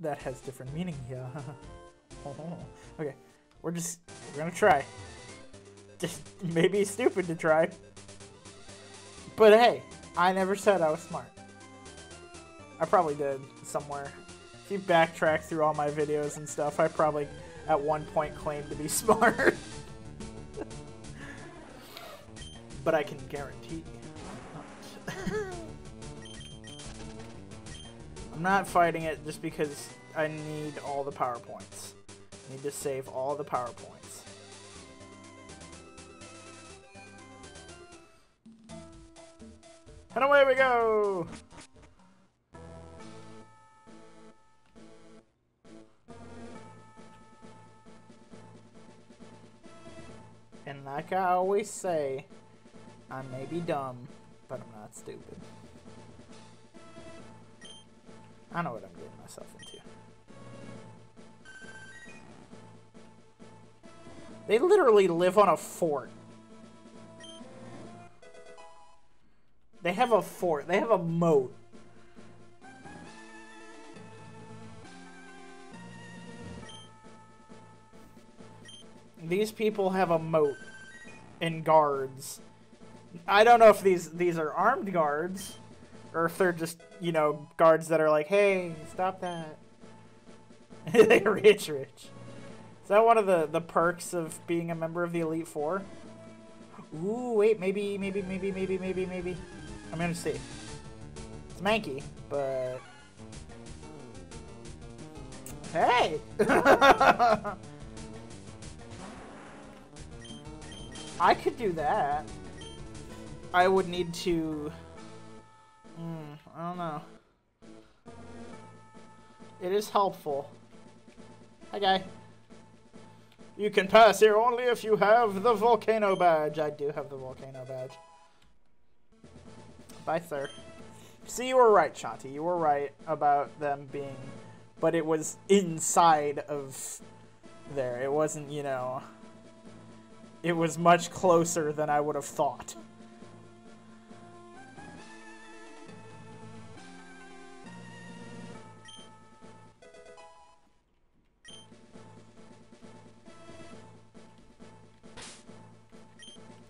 that has different meaning here. Okay, we're gonna try. Just maybe it's stupid to try. But hey, I never said I was smart. I probably did somewhere. If you backtrack through all my videos and stuff, I probably at one point claimed to be smart. But I can guarantee I'm not. I'm not fighting it just because I need all the power points. I need to save all the power points. And away we go! And like I always say, I may be dumb, but I'm not stupid. I know what I'm getting myself into. They literally live on a fort. They have a fort. They have a moat. These people have a moat and guards. I don't know if these are armed guards or if they're just, you know, guards that are like, hey, stop that. They're rich. Is that one of the perks of being a member of the Elite Four? Ooh, wait, maybe. I'm gonna see. It's manky, but... Hey! I could do that. I would need to... I don't know. It is helpful. Hi, guy. You can pass here only if you have the volcano badge. I do have the volcano badge. Bye, sir. See, you were right, Shanti. You were right about them being... But it was inside of there. It wasn't, you know... It was much closer than I would have thought.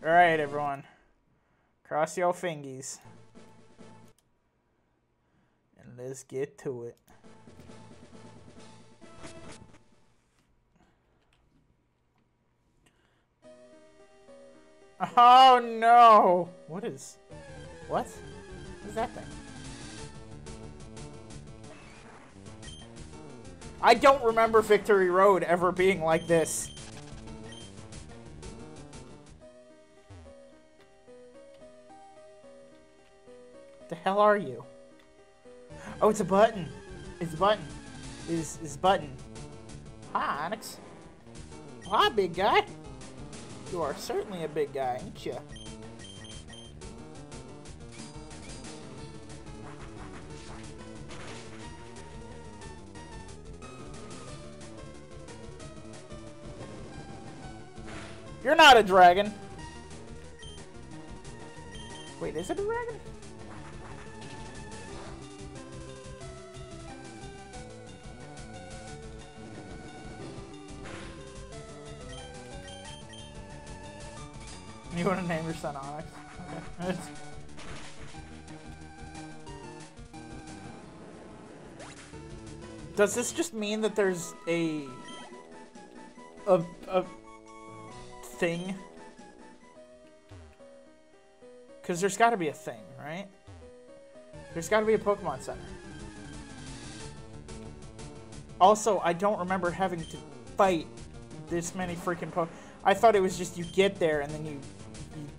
Alright, everyone. Cross your fingers. And let's get to it. Oh no! What is... What? What is that thing? I don't remember Victory Road ever being like this. The hell are you? Oh, it's a button. It's a button. It's a button. Hi, Onix. Oh, hi, big guy. You are certainly a big guy, ain't ya? You're not a dragon. Wait, is it a dragon? You want to name your son Onix? Okay. Does this just mean that there's a thing? Because there's got to be a thing, right? There's got to be a Pokemon Center. Also, I don't remember having to fight this many freaking Pokemon. I thought it was just you get there and then you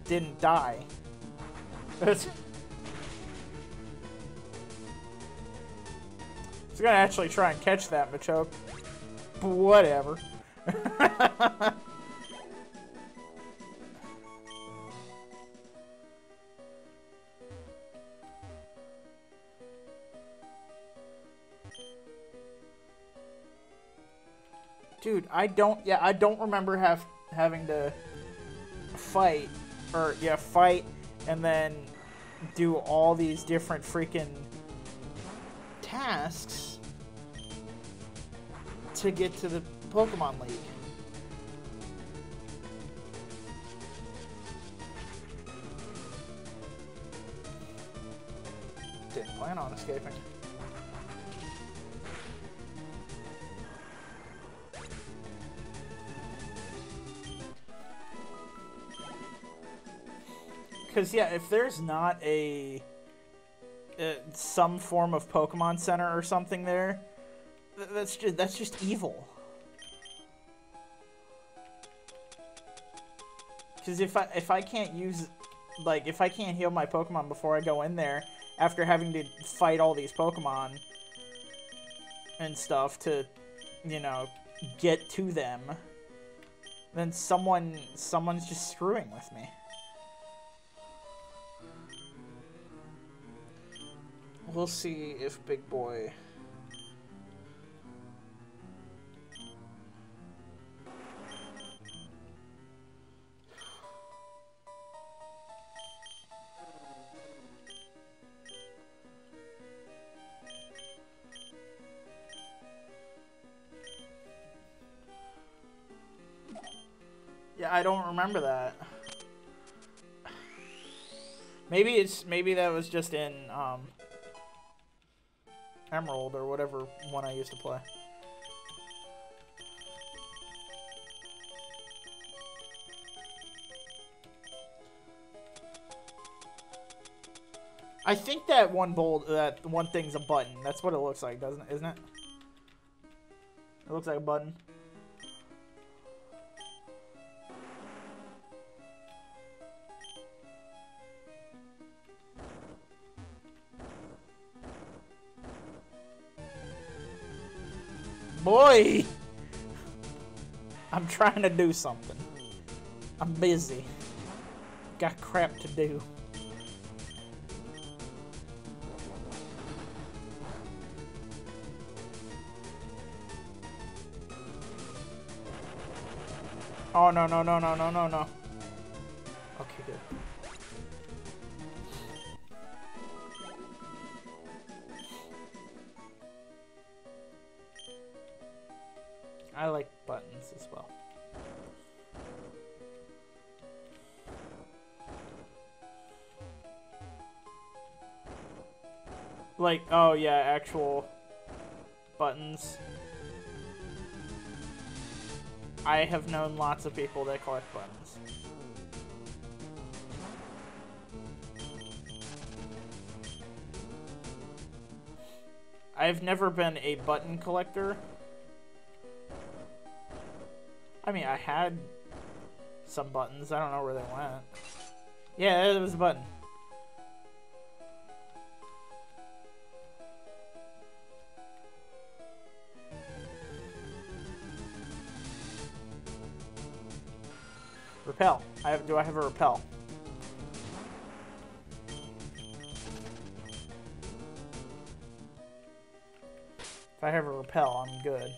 didn't die. I was gonna actually try and catch that Machoke, but whatever. Dude, I don't remember having to fight, or yeah, fight, and then do all these different freaking tasks. to get to the Pokemon League. Didn't plan on escaping. Because, yeah, if there's not a... some form of Pokemon Center or something there, that's just evil. Because if I can't use... Like, if I can't heal my Pokemon before I go in there, after having to fight all these Pokemon and stuff to, you know, get to them, then someone's just screwing with me. We'll see if Big Boy... Yeah, I don't remember that. Maybe that was just in, Emerald or whatever one I used to play. I think that one thing's a button. That's what it looks like, doesn't it? Isn't it? It looks like a button. Boy, I'm trying to do something. I'm busy. Got crap to do. Oh, no, no, no, no, no, no, no. Okay, good. I like buttons as well. Like, oh yeah, actual buttons. I have known lots of people that collect buttons. I've never been a button collector. I mean, I had some buttons. I don't know where they went. Yeah, it was a button. Repel. Do I have a repel? If I have a repel, I'm good.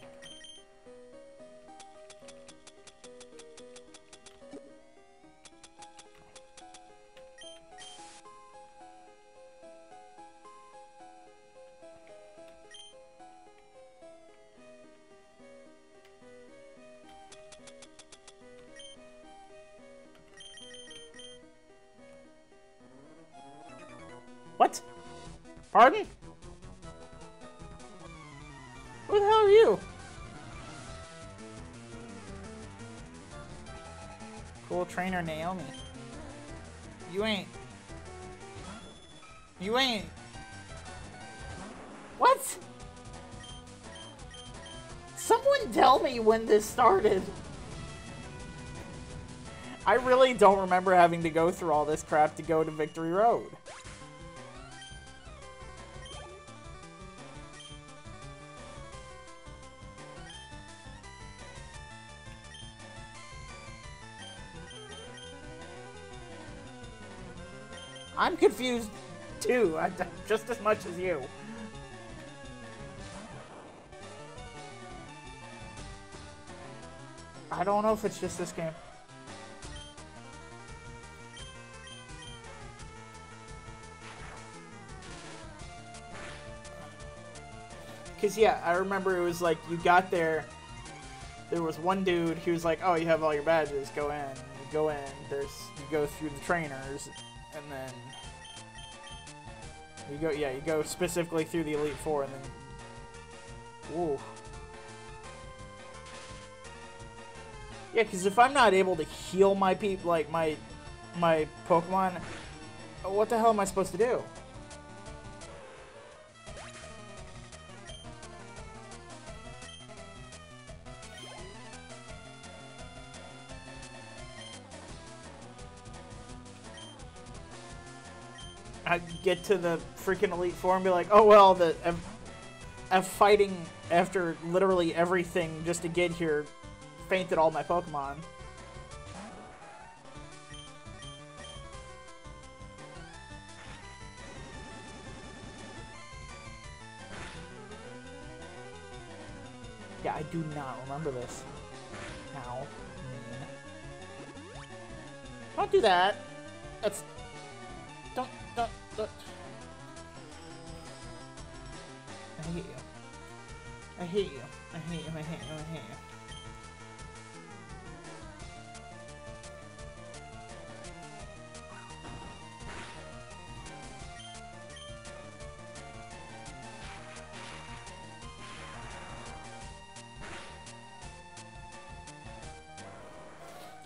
Pardon? Who the hell are you? Cool trainer Naomi. You ain't. What? Someone tell me when this started. I really don't remember having to go through all this crap to go to Victory Road. I'm confused, too, just as much as you. I don't know if it's just this game. Because, yeah, I remember it was like, you got there, there was one dude, he was like, oh, you have all your badges, go in. You go in, you go through the trainers, and then you go, yeah, you go specifically through the Elite Four, and then, whoa. Yeah, because if I'm not able to heal my people, like, my Pokemon, what the hell am I supposed to do? I get to the freaking Elite Four and be like, oh, well, I'm fighting after literally everything just to get here. Fainted all my Pokemon. Yeah, I do not remember this. Ow. Don't do that. That's... Don't. I hate you. I hate you. I hate you. I hate you. I hate you. I hate you.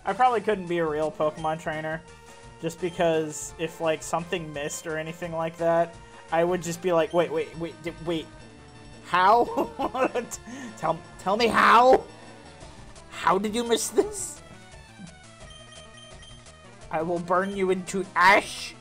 I probably couldn't be a real Pokemon trainer, just because if, like, something missed or anything like that, I would just be like, wait, how? tell me how? How did you miss this? I will burn you into ash!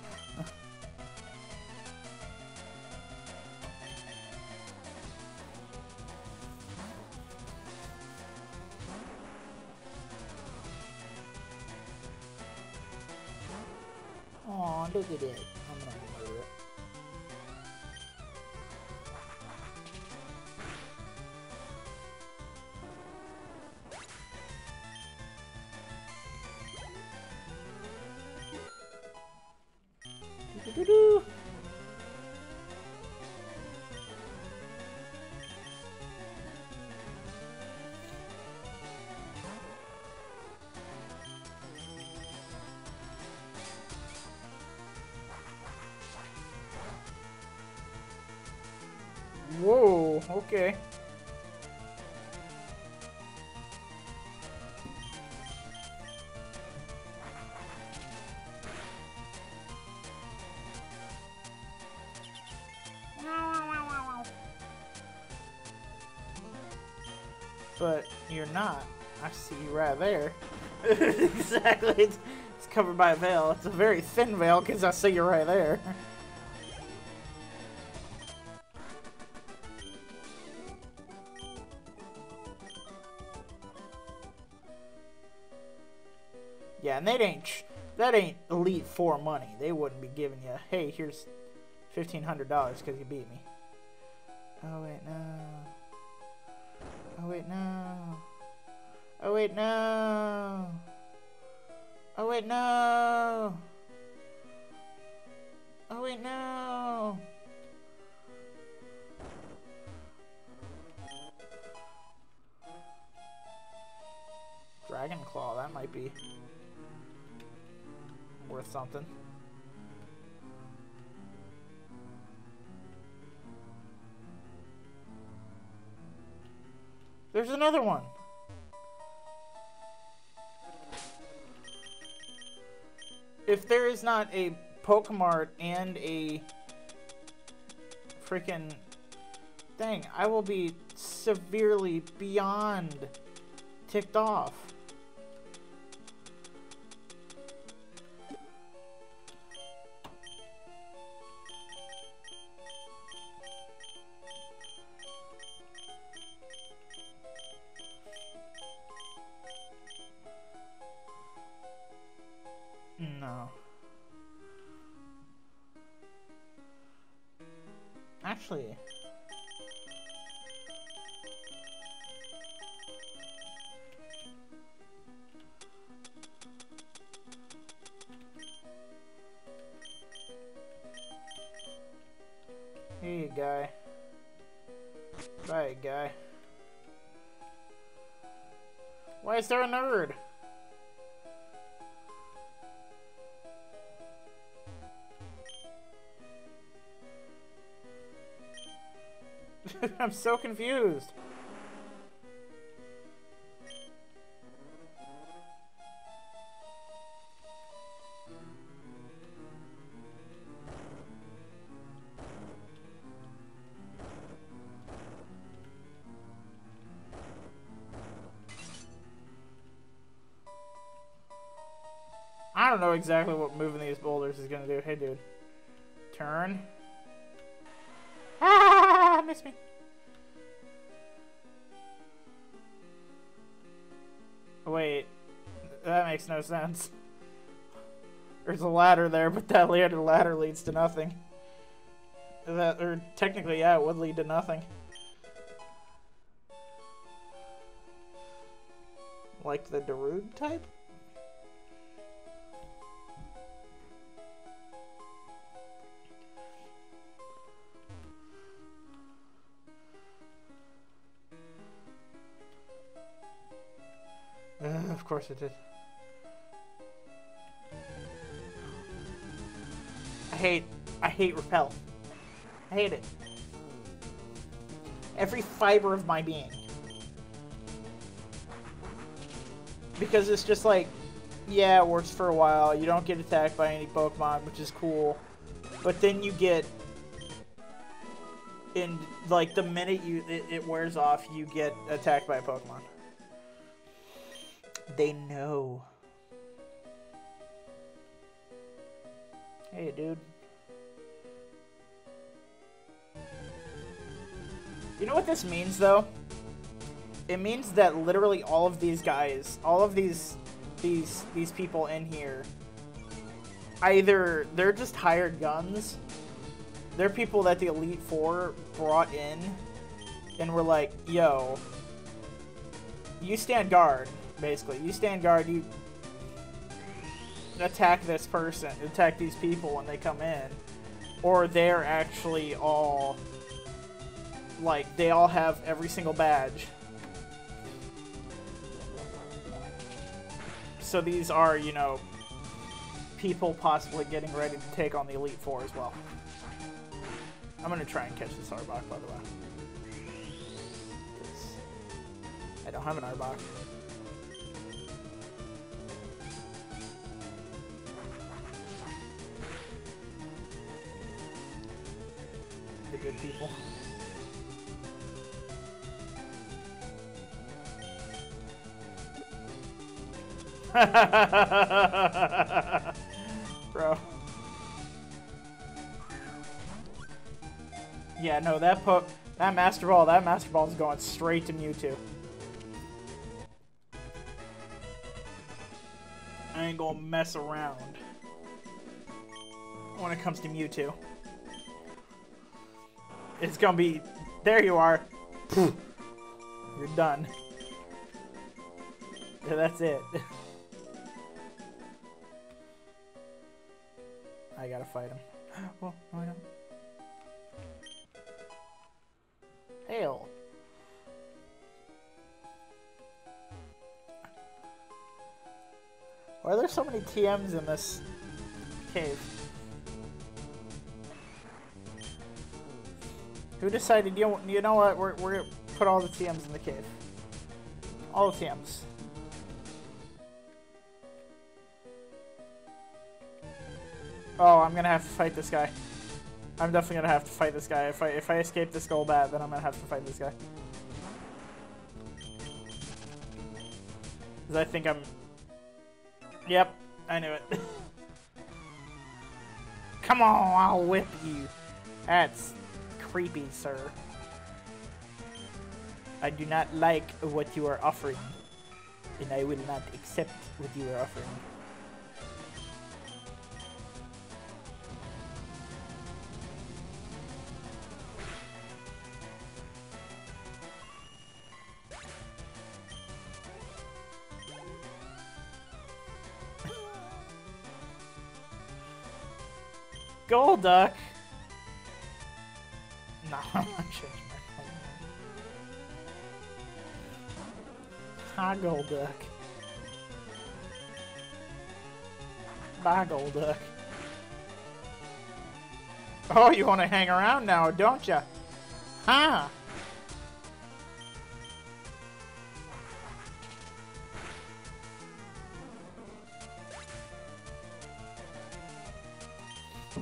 Look at it. I'm gonna murder it. Doo-doo-doo-doo. Whoa, okay. But you're not. I see you right there. Exactly. It's covered by a veil. It's a very thin veil because I see you right there. Yeah, and that ain't Elite Four money. They wouldn't be giving you, hey, here's $1,500 because you beat me. Oh wait, no. Oh wait, no. Oh wait, no. Oh wait, no. Oh wait, no. Dragon Claw, that might be worth something. There's another one. If there is not a Pokemart and a freaking thing, I will be severely beyond ticked off. No. Actually, hey guy. Bye guy. Why is there a nerd? I'm so confused. I don't know exactly what moving these boulders is gonna do. Hey, dude. Turn. Ah, miss me. Wait, that makes no sense. There's a ladder there, but that ladder leads to nothing. That, or technically, yeah, it would lead to nothing. Like the Darude type? Of course it did. I hate Repel. I hate it. Every fiber of my being. Because it's just like, yeah, it works for a while. You don't get attacked by any Pokemon, which is cool. But then you get... in, like, the minute it wears off, you get attacked by a Pokemon. They know. Hey, dude. You know what this means, though? It means that literally all of these guys, all of these people in here, either they're just hired guns, they're people that the Elite Four brought in, and were like, yo, you stand guard. Basically, you stand guard, you attack this person, attack these people when they come in, or they're actually all, like, they all have every single badge. So these are, you know, people possibly getting ready to take on the Elite Four as well. I'm gonna try and catch this Arbok, by the way. I don't have an Arbok. The good people. Bro. Yeah, no, that Master Ball is going straight to Mewtwo. I ain't gonna mess around when it comes to Mewtwo. It's gonna be... there you are. You're done. Yeah, that's it. I gotta fight him. Well, no, I don't. Hail. Why are there so many TMs in this cave? Who decided, you know what, we're gonna put all the TMs in the cave. All the TMs. Oh, I'm gonna have to fight this guy. I'm definitely gonna have to fight this guy. If I escape this Golbat, then I'm gonna have to fight this guy. Because I think I'm... yep, I knew it. Come on, I'll whip you. That's... creepy, sir. I do not like what you are offering, and I will not accept what you are offering. Golduck. No, I'm not changing my plan. Hi, Golduck. Bye, Golduck. Oh, you want to hang around now, don't you? Huh?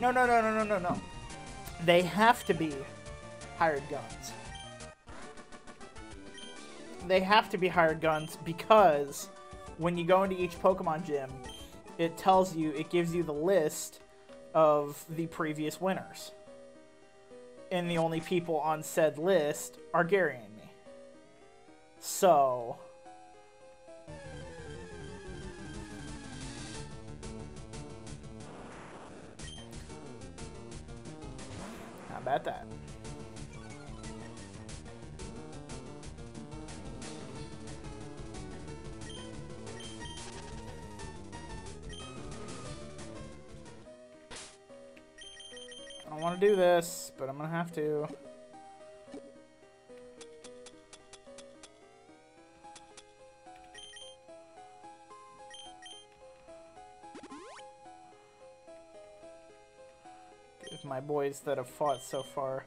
No. They have to be hired guns. They have to be hired guns because when you go into each Pokemon gym, it tells you, it gives you the list of the previous winners. And the only people on said list are Gary and me. So... how about that? I don't want to do this, but I'm gonna have to. Give my boys that have fought so far.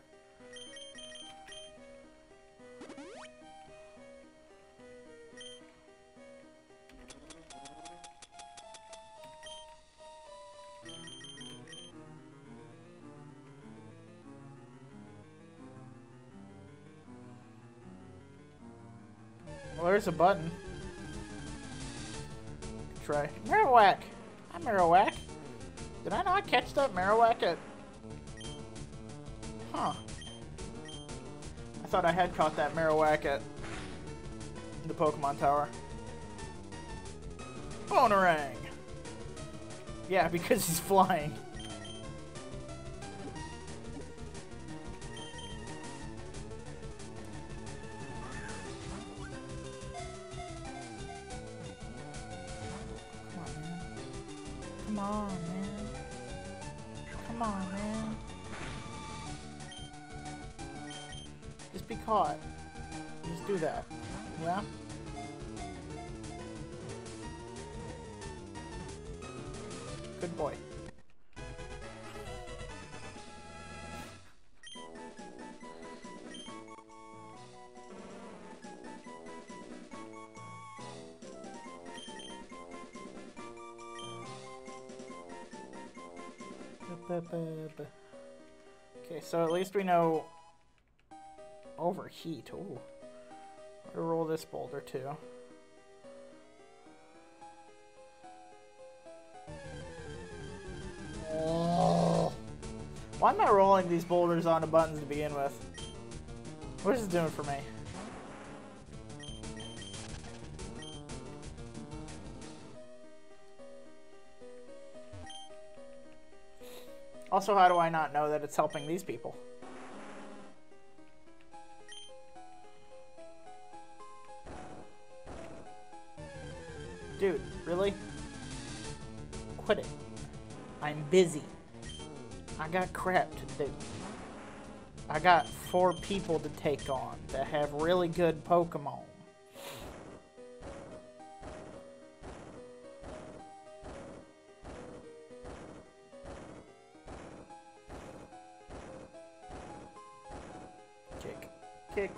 There's a button. Try. Marowak! Hi, Marowak. Did I not catch that Marowak at... huh. I thought I had caught that Marowak at the Pokemon Tower. Bonerang! Yeah, because he's flying. Come on, man. Just be caught. Just do that. Yeah? Good boy. Okay, so at least we know overheat. Ooh. I'm gonna roll this boulder too. Oh. Why am I rolling these boulders onto buttons to begin with? What is this doing for me? Also, how do I not know that it's helping these people? Dude, really? Quit it. I'm busy. I got crap to do. I got 4 people to take on that have really good Pokemon. Kick.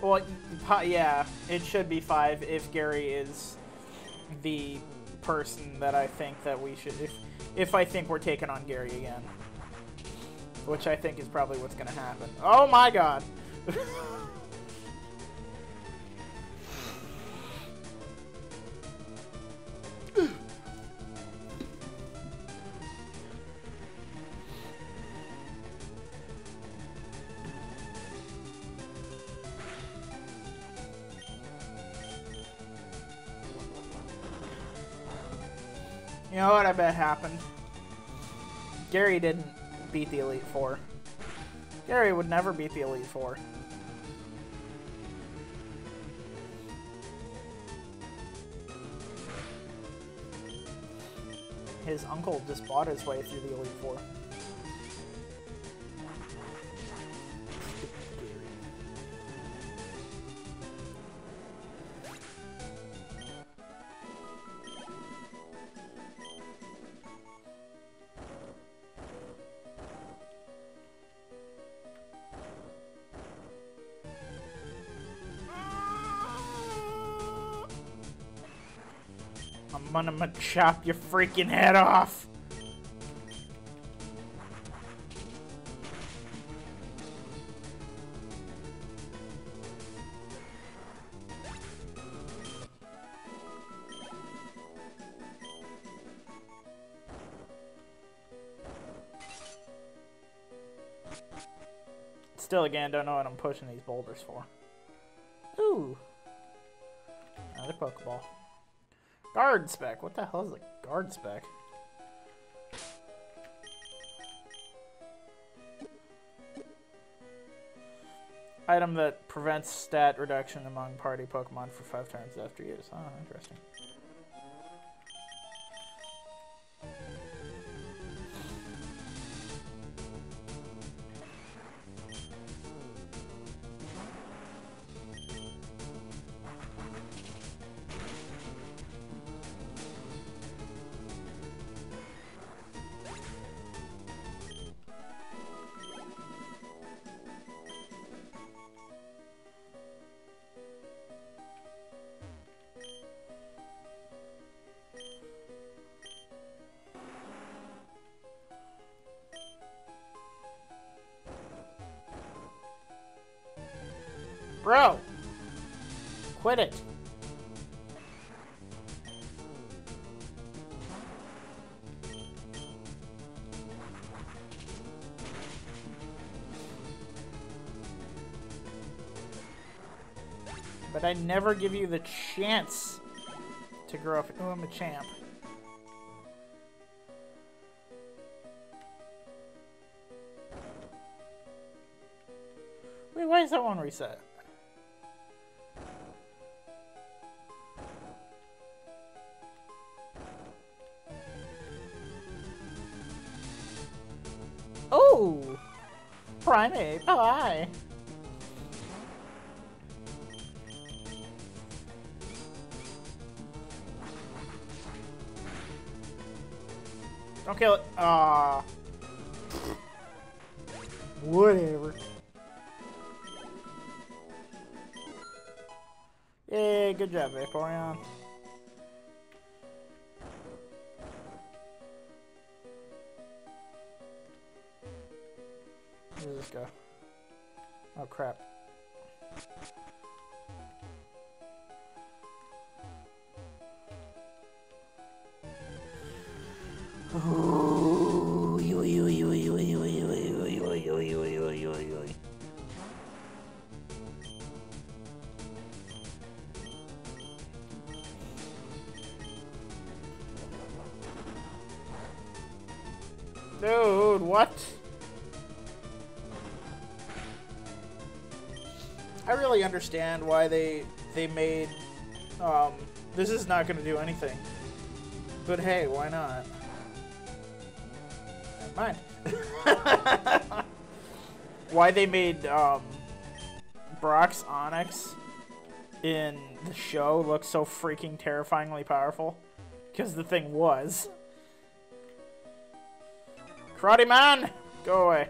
Well, yeah, it should be 5 if Gary is the person that I think that we should... If I think we're taking on Gary again. Which I think is probably what's going to happen. Oh my god! You know what I bet happened? Gary didn't beat the Elite Four. Gary would never beat the Elite Four. His uncle just bought his way through the Elite Four. I'm gonna chop your freaking head off. Still, again, don't know what I'm pushing these boulders for. Ooh, another Pokeball. Guard Spec. What the hell is a Guard Spec? Item that prevents stat reduction among party Pokemon for 5 turns after use. Oh, interesting. Bro, quit it. But I never give you the chance to grow up. Oh, I'm a champ. Wait, why is that one reset? Primate, oh hi. Don't kill it. Ah. Whatever. Yay, good job, Vaporeon. Go. Oh crap. Dude, what? I really understand why they made, this is not going to do anything, but hey, why not? Never mind. Why they made Brock's Onix in the show look so freaking terrifyingly powerful, because the thing was. Karate Man, go away.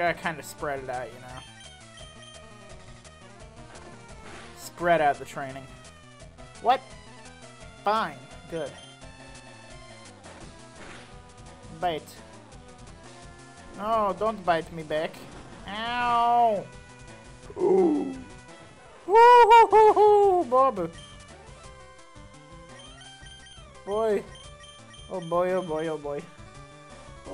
gotta kind of spread it out, you know. Spread out the training. What? Fine. Good. Bite. No, don't bite me back. Ow! Ooh! Woo-hoo-hoo-hoo! Bob! Boy! Oh boy, oh boy, oh boy.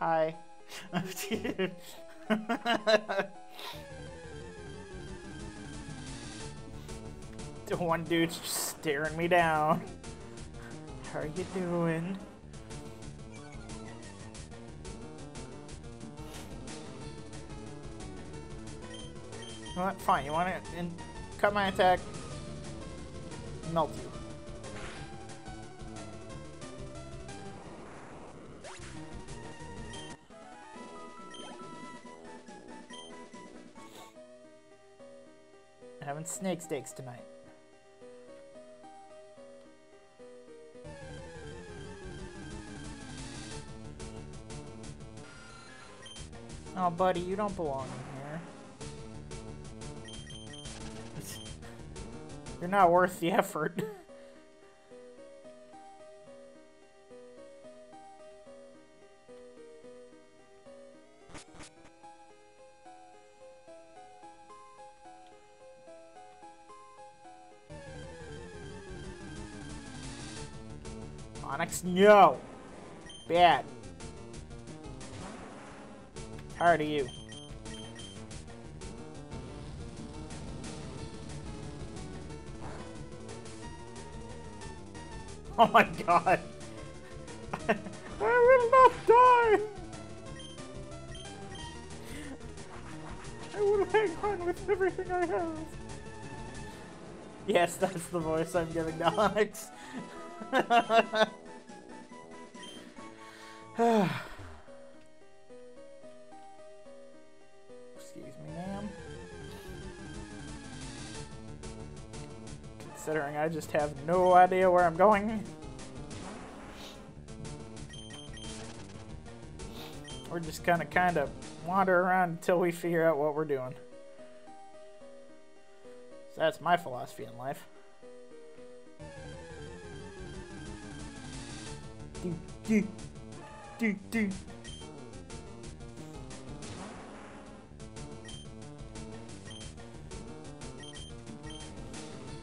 Hi. One dude's just staring me down. How are you doing? You know what? Fine, you want to cut my attack? Melt you. Having snake steaks tonight. Oh, buddy, you don't belong in here. You're not worth the effort. Onix, no! Bad. Tired of you. Oh my god! I will not die! I will hang on with everything I have! Yes, that's the voice I'm giving to Onix. Excuse me, ma'am. Considering I just have no idea where I'm going. We're just gonna kinda wander around until we figure out what we're doing. So that's my philosophy in life. Do.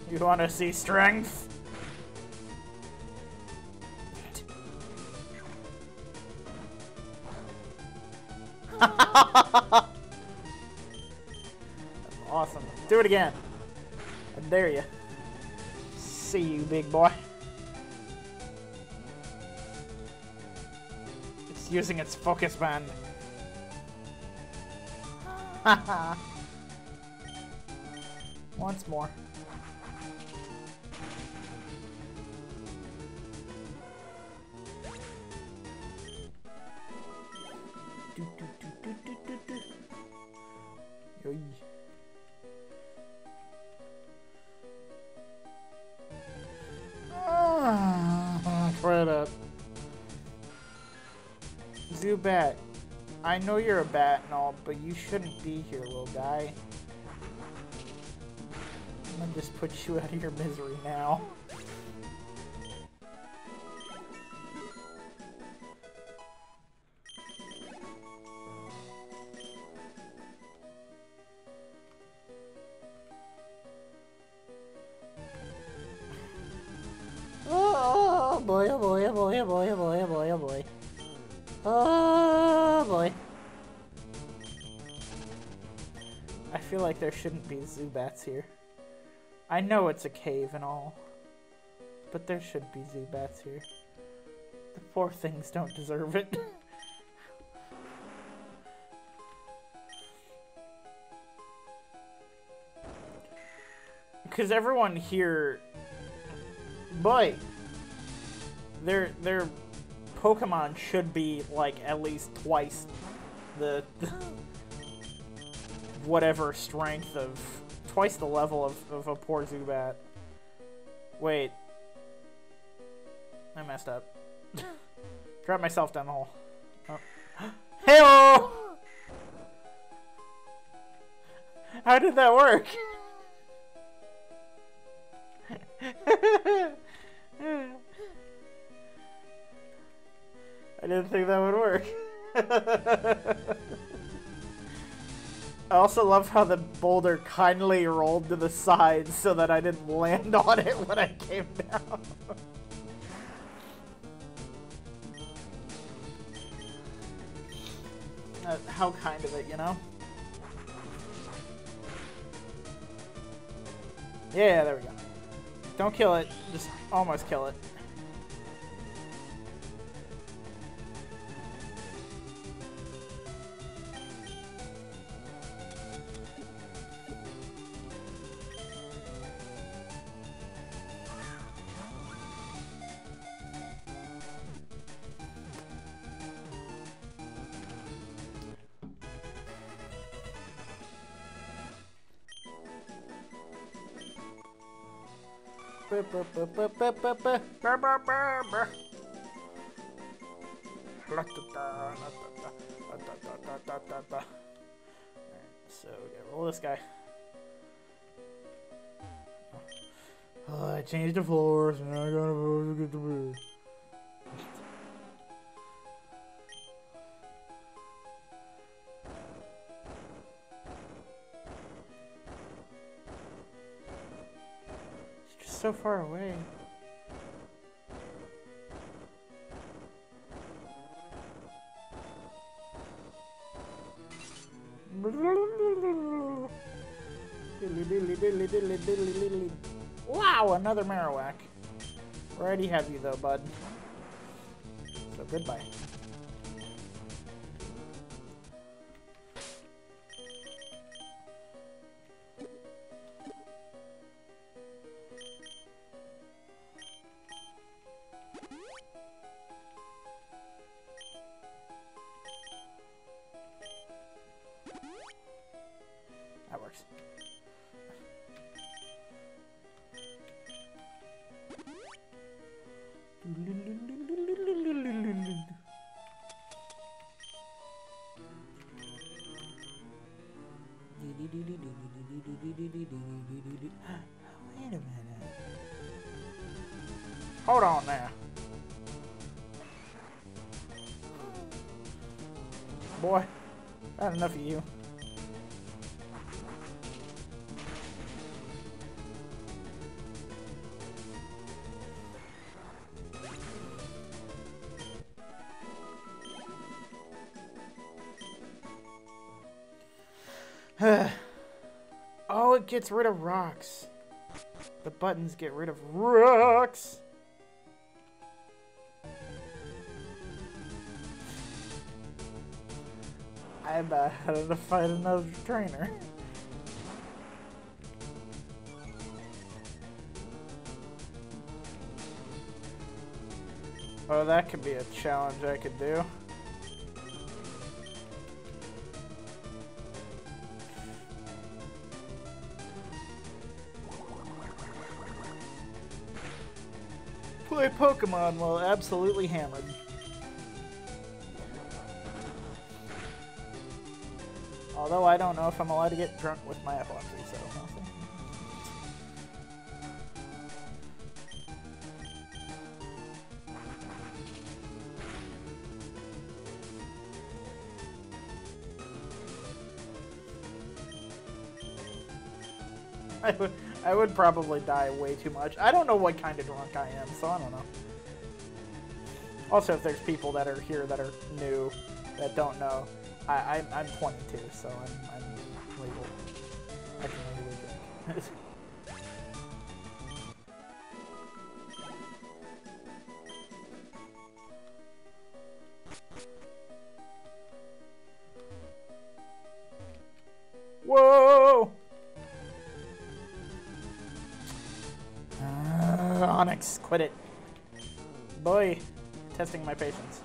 You want to see strength? That's awesome. Do it again. I dare you. See you, big boy. Using its focus band. Haha. Once more. Try it up. Zubat, I know you're a bat and all, but you shouldn't be here, little guy. I'm gonna just put you out of your misery now. Oh boy, oh boy, oh boy, oh boy, oh boy, oh boy, oh boy. Oh boy. I feel like there shouldn't be Zubats here. I know it's a cave and all, but there should be Zubats here. The poor things don't deserve it. because everyone here, but their Pokemon should be like at least twice the whatever strength of twice the level of a poor Zubat. Wait, I messed up. Drop myself down the hole. Oh. Hey-oh! How did that work? I didn't think that would work. I also love how the boulder kindly rolled to the side so that I didn't land on it when I came down. How kind of it, you know? Yeah, there we go. Don't kill it. Just almost kill it. So yeah, roll this guy. I changed the floors and I gotta get the blue. It's just so far away. Wow, another Marowak. Already have you though, bud. So goodbye. Hold on now. Boy, not enough of you. Oh, it gets rid of rocks. The buttons get rid of rocks. I about had to fight another trainer. Oh, that could be a challenge I could do. Play Pokemon while absolutely hammered. Although I don't know if I'm allowed to get drunk with my epilepsy, so we'll see. I would probably die way too much. I don't know what kind of drunk I am, so I don't know. Also, if there's people that are here that are new, that don't know, I'm 22, so I'm legal. I can legally drink. Whoa! Onix, quit it. Boy, testing my patience.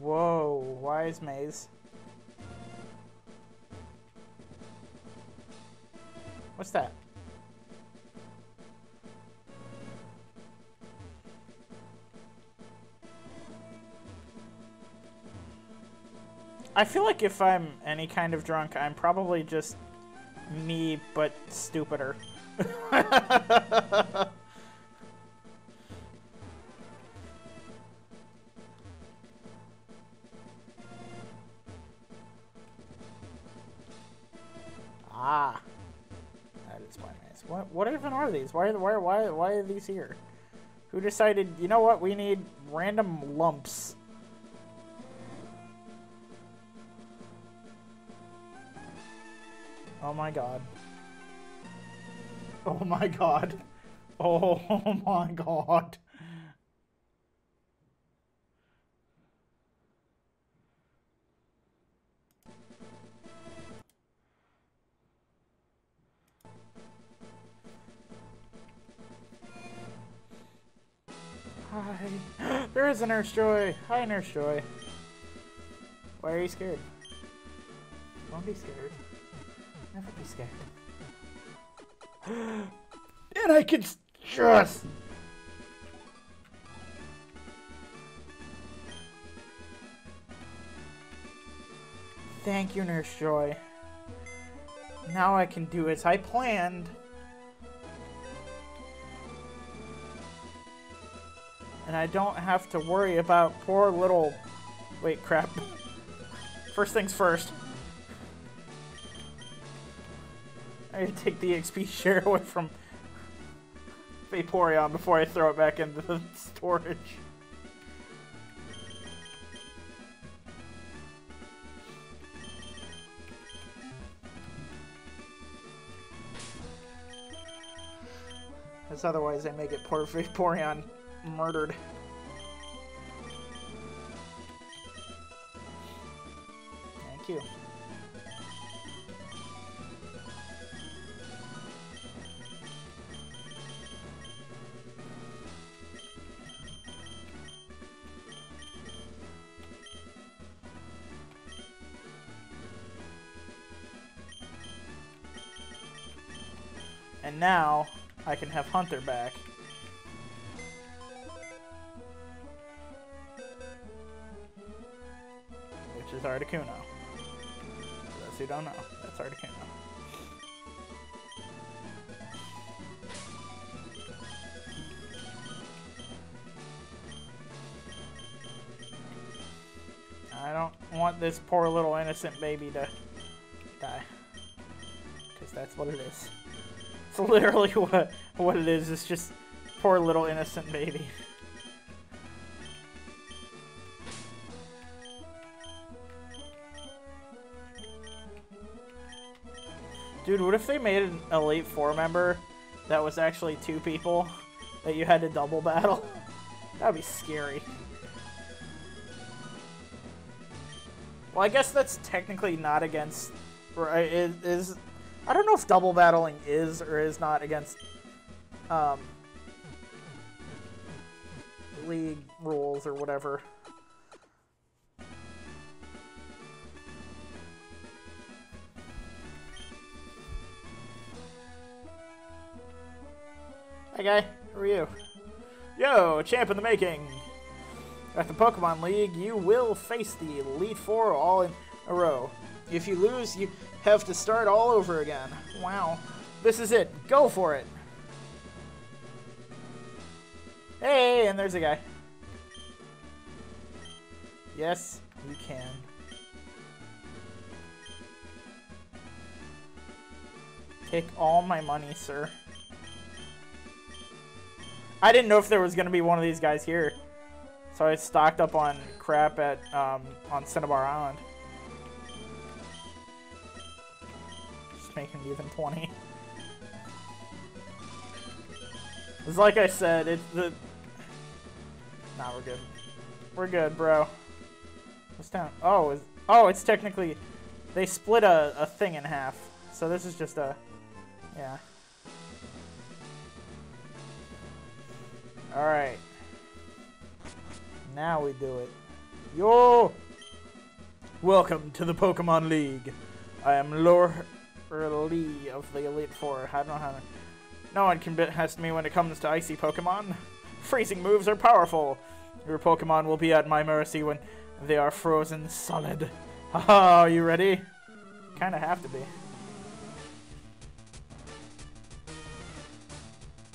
Whoa, wise maze. What's that? I feel like if I'm any kind of drunk, I'm probably just me, but stupider. Ah, that is my maze. What even are these? Why are these here? Who decided, you know what, we need random lumps? Oh my god. Oh my god. Oh my god. Hi. There is a Nurse Joy. Hi, Nurse Joy. Why are you scared? Don't be scared. Never be scared. And I can just... Thank you, Nurse Joy. Now I can do as I planned. And I don't have to worry about poor little... Wait, crap. First things first. I gotta take the XP share away from Vaporeon before I throw it back into the storage. Because otherwise I may get poor Vaporeon murdered. Thank you. And now, I can have Hunter back. Which is Articuno. For those who don't know, that's Articuno. I don't want this poor little innocent baby to die. Because that's what it is. It's literally what it is. It's just poor little innocent baby. Dude, what if they made an Elite Four member that was actually two people that you had to double battle? That'd be scary. Well, I guess that's technically not against... Right? It is... I don't know if double battling is or is not against league rules or whatever. Hi guy, who are you? Yo, champ in the making! At the Pokemon League, you will face the Elite Four all in a row. If you lose, you have to start all over again. Wow. This is it. Go for it. Hey, and there's a guy. Yes, you can. Take all my money, sir. I didn't know if there was going to be one of these guys here. So I stocked up on crap at on Cinnabar Island. Making even 20. It's like I said, Nah, we're good. We're good, bro. What's down? Oh, it's technically... They split a thing in half. So this is just a... Yeah. Alright. Now we do it. Yo! Welcome to the Pokemon League. I am Lorelei of the Elite Four. I don't have... No one can best me when it comes to icy Pokemon. Freezing moves are powerful. Your Pokemon will be at my mercy when they are frozen solid. Haha, are you ready? Kinda have to be.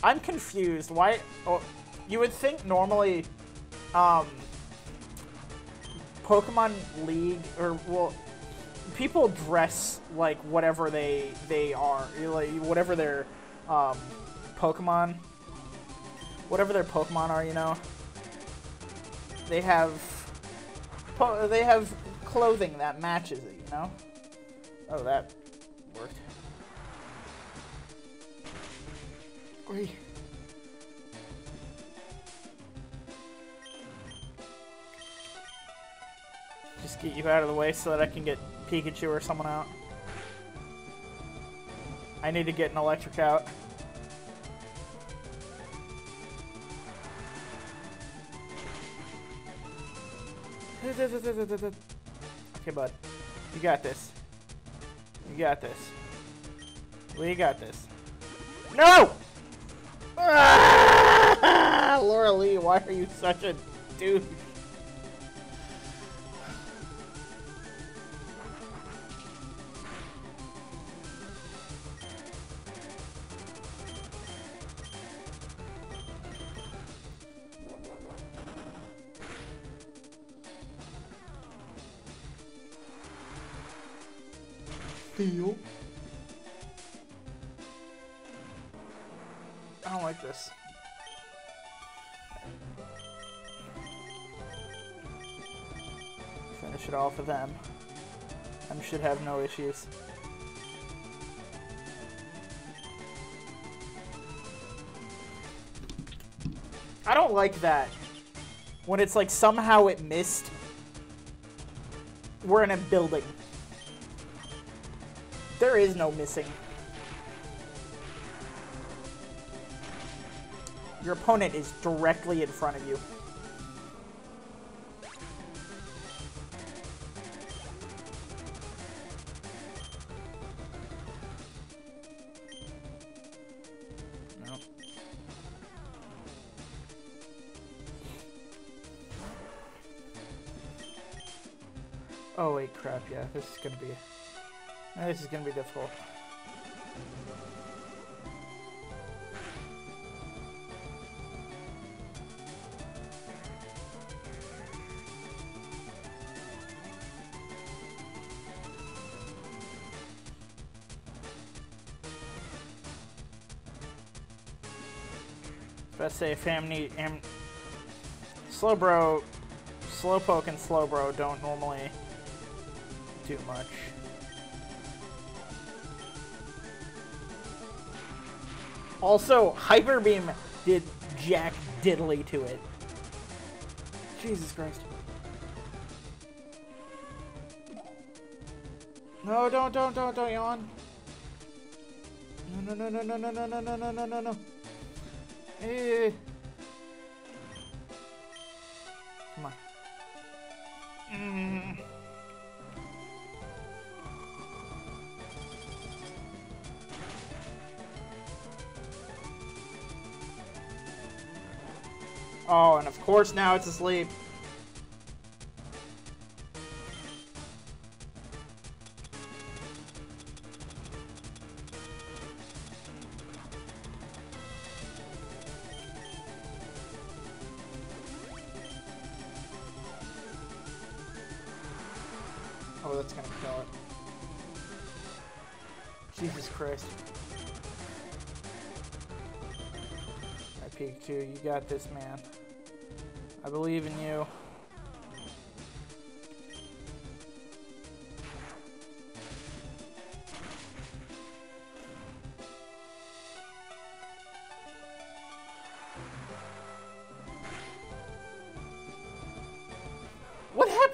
I'm confused. Why? Oh, you would think normally, Pokemon League or well, people dress like whatever they are, like whatever their Pokemon, whatever their Pokemon are. You know, they have clothing that matches it. You know. Oh, that worked. Just get you out of the way so that I can get Pikachu or someone out. I need to get an electric out. Okay, bud. You got this. You got this. We got this. No! Ah! Lorelei, why are you such a dude? Deal. I don't like this. Finish it all for them. I should have no issues. I don't like that. When it's like somehow it missed. We're in a building. There is no missing. Your opponent is directly in front of you. Nope. Oh wait, crap, yeah, this is gonna be difficult. Best safe, Slowbro, Slowpoke and Slowbro don't normally do much. Also, Hyper Beam did jack diddly to it. Jesus Christ. No, don't yawn. No. Come on. Oh, and of course now it's asleep. Oh, that's gonna kill it. Jesus Christ. Alright, Pikachu, you got this, man. I believe in you.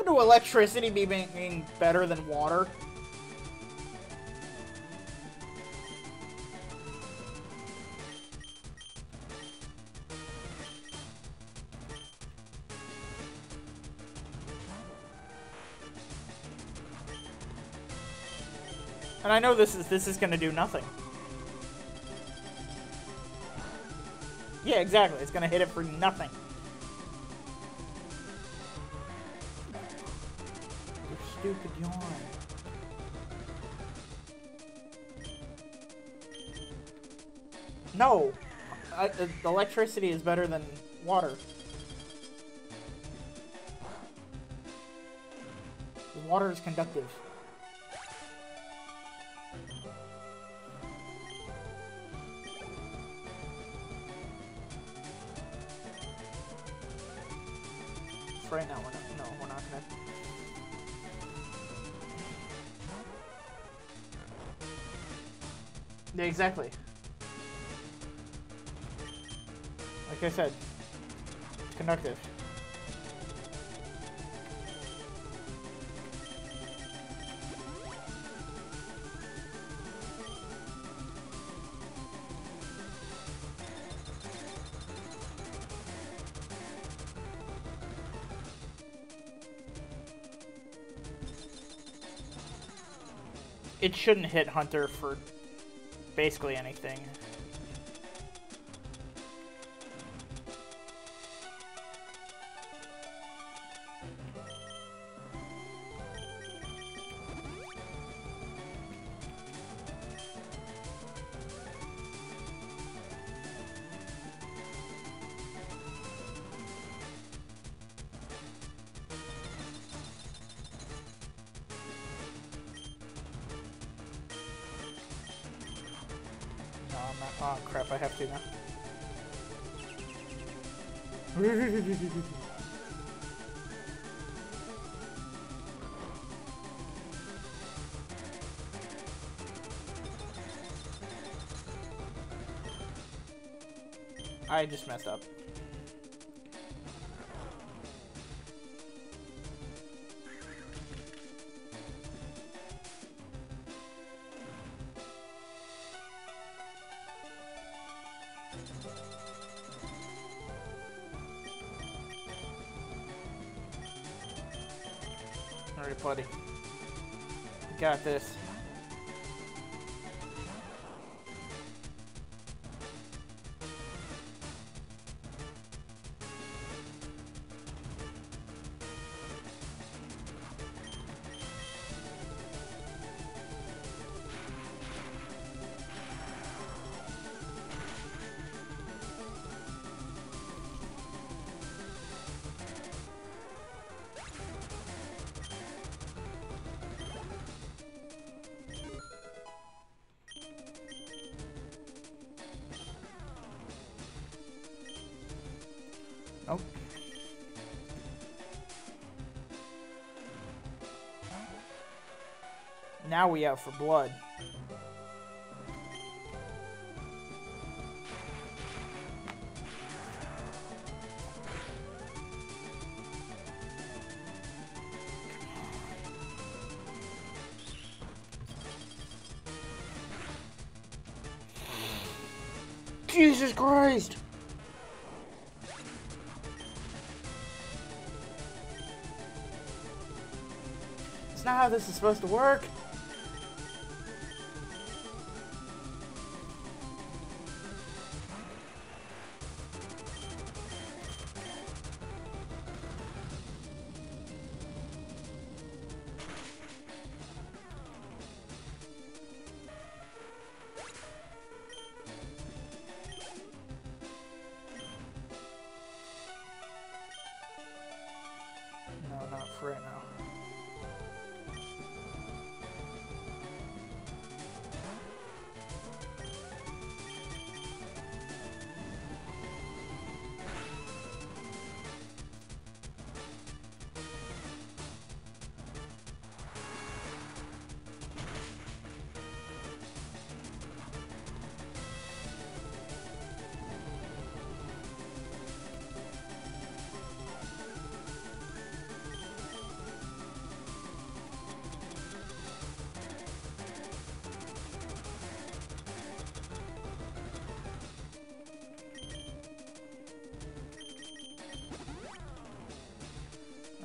to electricity being better than water? And I know this is gonna do nothing. Yeah, exactly. It's gonna hit it for nothing. You stupid yawn. No, electricity is better than water. The water is conductive. Right now, we're not gonna. Yeah, exactly. Like I said, it's conductive. It shouldn't hit Hunter for basically anything. Oh crap, I have to now. I just messed up. Alright, buddy. You got this. Nope. Now we out for blood. Jesus Christ! Not how this is supposed to work. No, not for right now.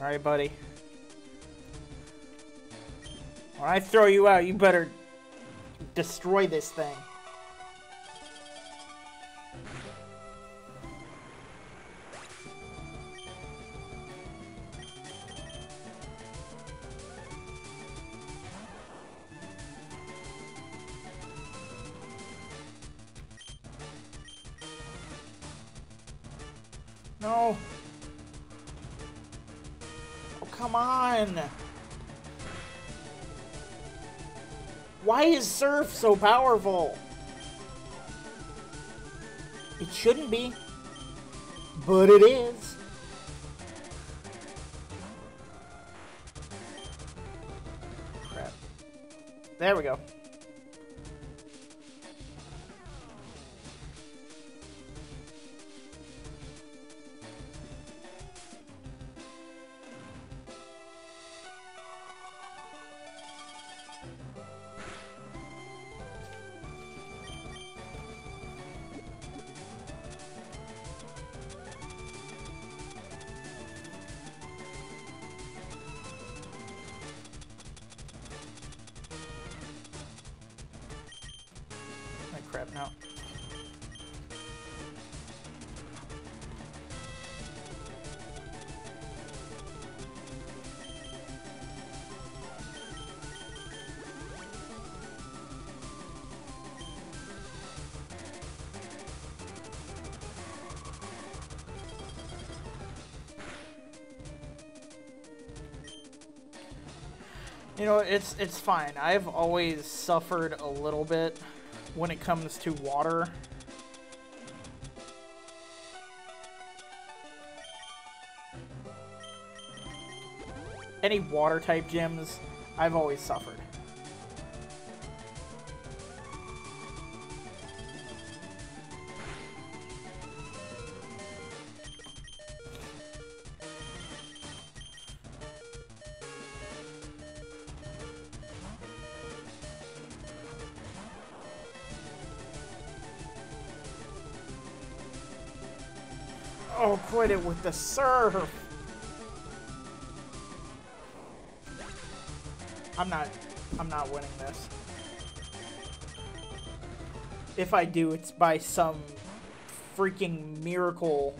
Alright, buddy. When I throw you out, you better destroy this thing. No. Oh, come on. Why is Surf so powerful? It shouldn't be, but it is. Crap. There we go. Crap, no. You know, it's fine. I've always suffered a little bit when it comes to water. Any water type gyms, I've always suffered. Oh, quit it with the surf! I'm not winning this. If I do, it's by some freaking miracle.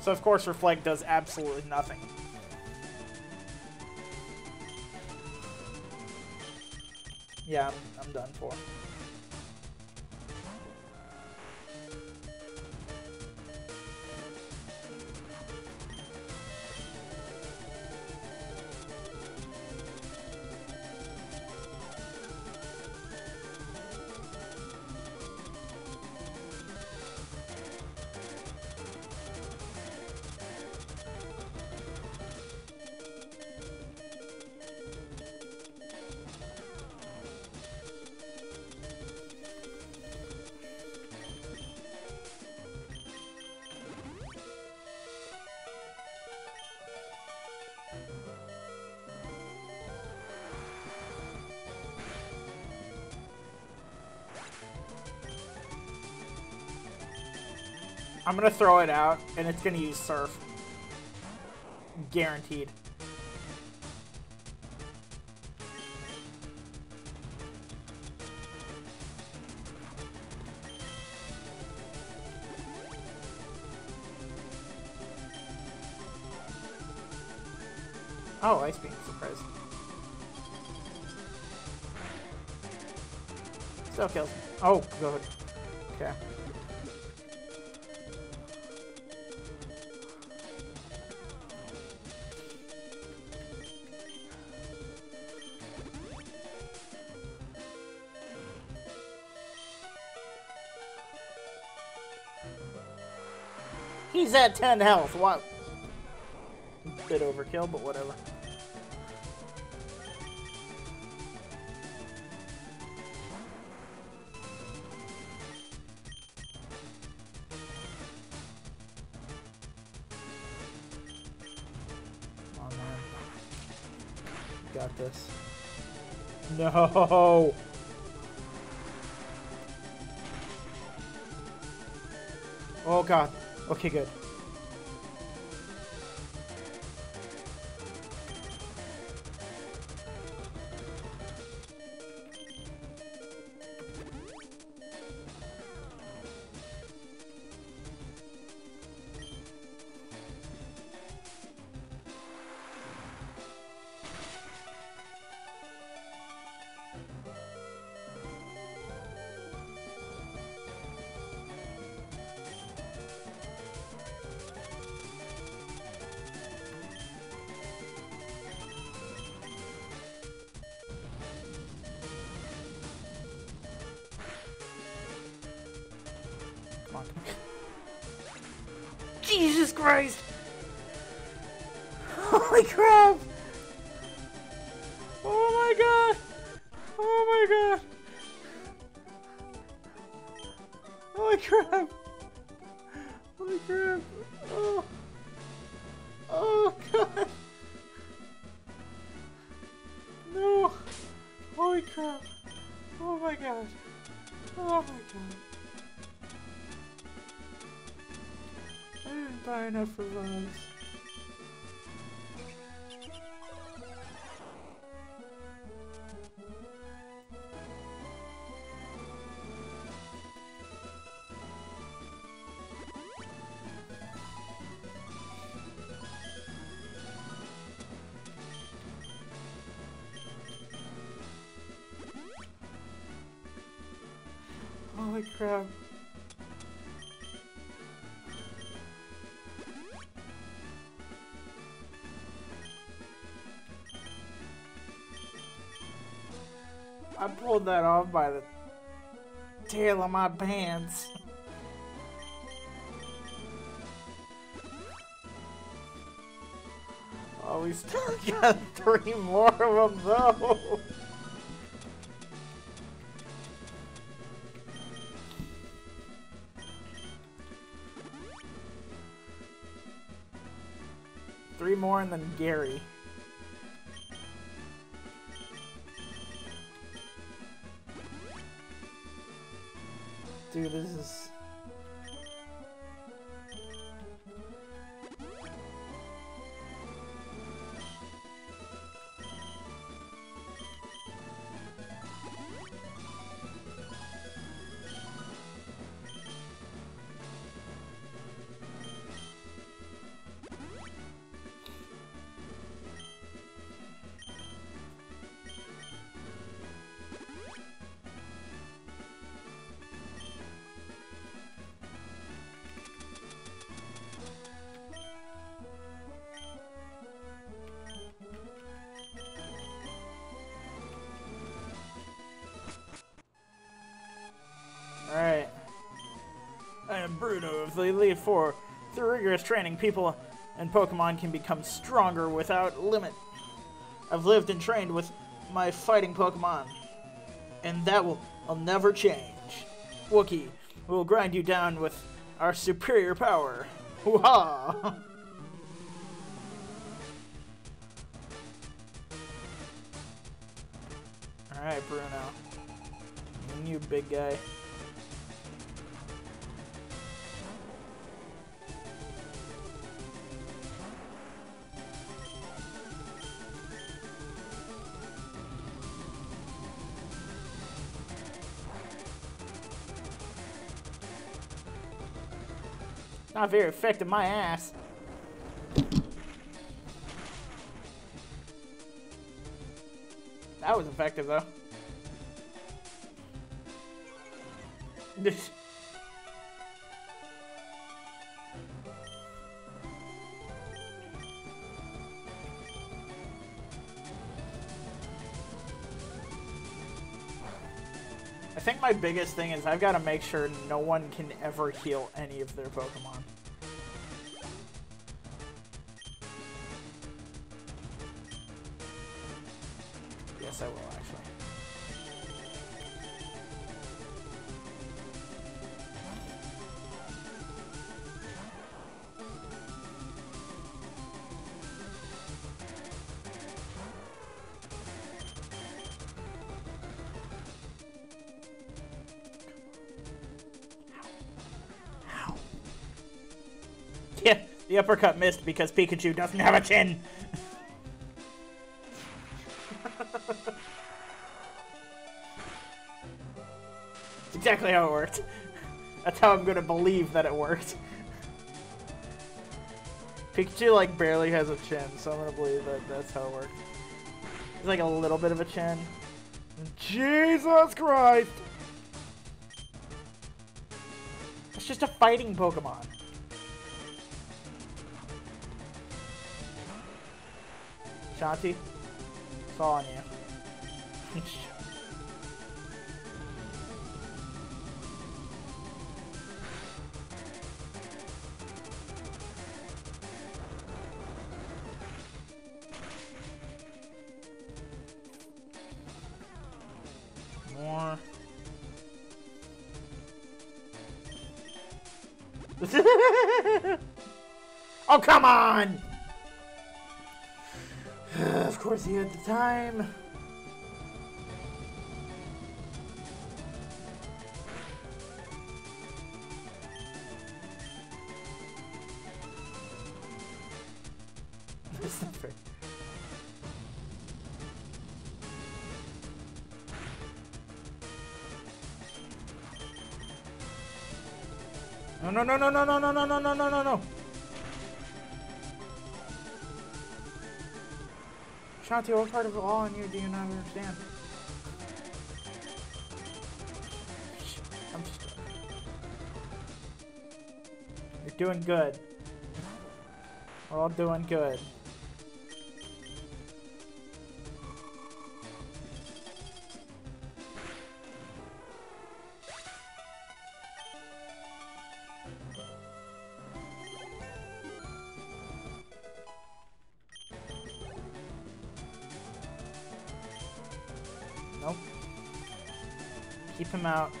So of course Reflect does absolutely nothing. Yeah, I'm done for. I'm gonna throw it out, and it's gonna use Surf. Guaranteed. Oh, Ice Beam, surprise. Still kills me. Oh, good. Okay. He's at 10 health. Wow. Bit overkill, but whatever. got this. No! Oh god. Okay, good. Jesus Christ! Holy crap! Oh my god! Oh my god! Holy crap! Holy crap! Oh! Oh god! No! Holy crap! Oh my god! Oh my god! I didn't buy enough revives. Holy crap. I pulled that off by the tail of my pants. Oh, we still got 3 more of them though. Three more and then Gary. Dude, this is... Alright. I am Bruno of the Elite Four. Through rigorous training, people and Pokemon can become stronger without limit. I've lived and trained with my fighting Pokemon, and that will never change. Wookiee, we'll grind you down with our superior power. Hoo-ha! Alright, Bruno. You big guy. Not very effective, my ass. That was effective, though. This. I think my biggest thing is I've got to make sure no one can ever heal any of their Pokemon. Yes, I will, actually. Yeah, the uppercut missed because Pikachu doesn't have a chin. That's exactly how it worked. That's how I'm gonna believe that it worked. Pikachu, like, barely has a chin, so I'm gonna believe that that's how it worked. He's like a little bit of a chin. Jesus Christ! It's just a fighting Pokemon. Shanti, it's all on you. More. Oh, come on! Of course he had the time. That's not fair. No, no, no, no, no, no, no, no, no, no, no, no. Shanti, what part of it all in you do you not understand? I'm just... You're doing good. We're all doing good. Keep him out.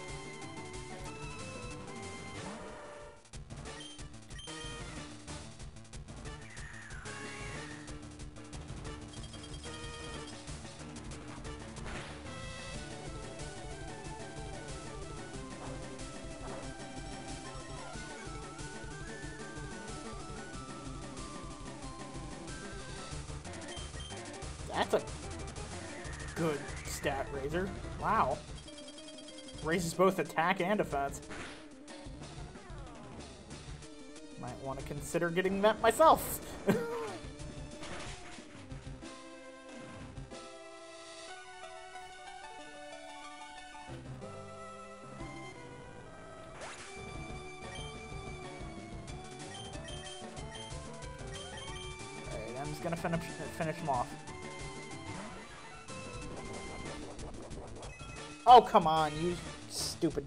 That's a good stat raiser. Wow. Raises both attack and defense. Might want to consider getting that myself. Alright, I'm just gonna finish him off. Oh, come on, you stupid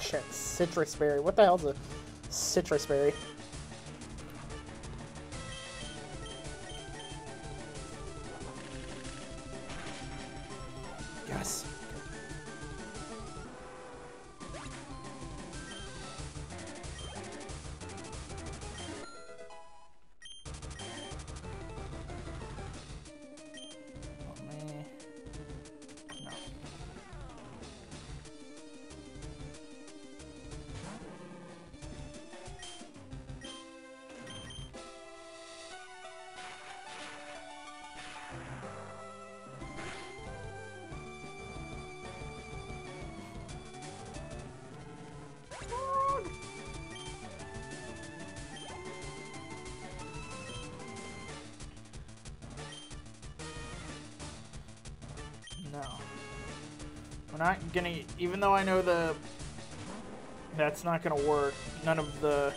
shit. Citrus berry. What the hell's a citrus berry? Yes. No. We're not gonna, even though I know that's not gonna work, none of the...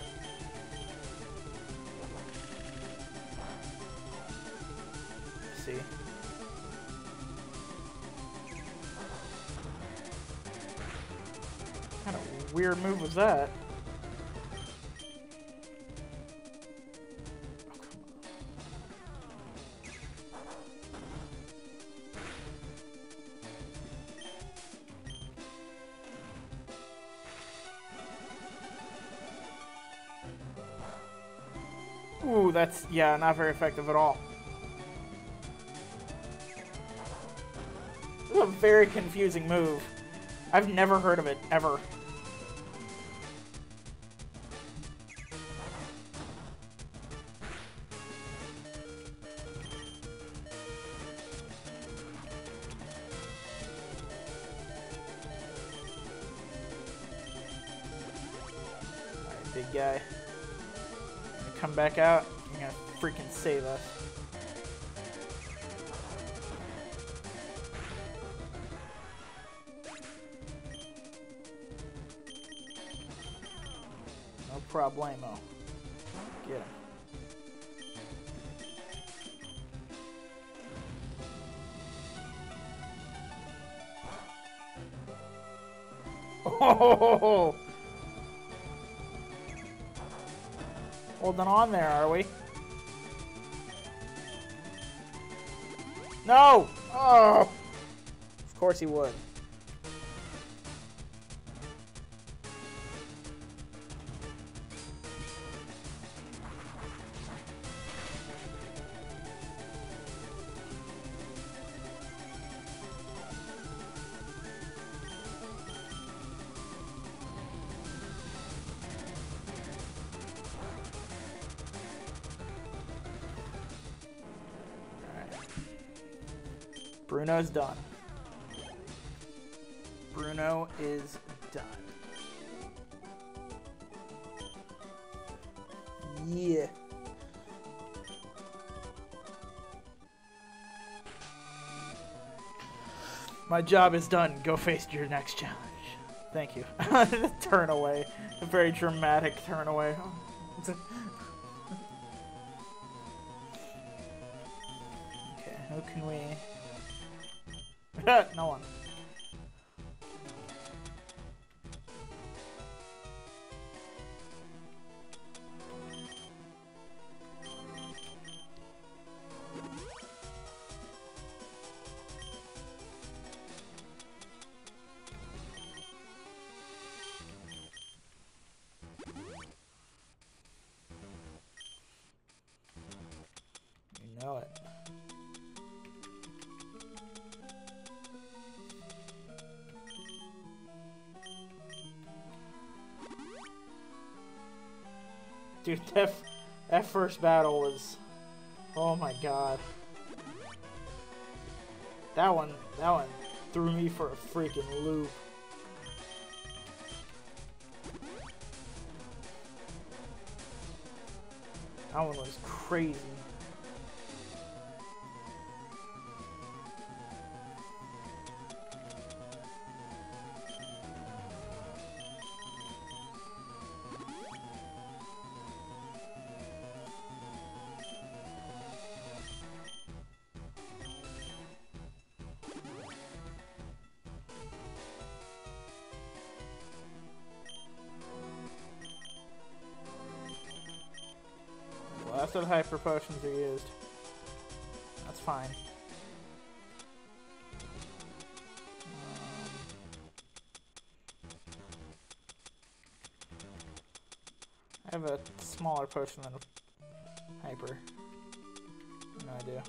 Let's see. What kind of weird move was that? Ooh, that's, yeah, not very effective at all. This is a very confusing move. I've never heard of it, ever. guy. Come back out. You're gonna freaking save us. No problemo. Get him. Oh! Holding on there, are we? No! Oh! Of course he would. Bruno's done. Bruno is done. Yeah. My job is done. Go face your next challenge. Thank you. Turn away. A very dramatic turn away. Okay, how can we... no one. You know it. Dude, that first battle was, oh my god. That one threw me for a freaking loop. That one was crazy. That's what hyper potions are used. That's fine. I have a smaller potion than a hyper. No, I do.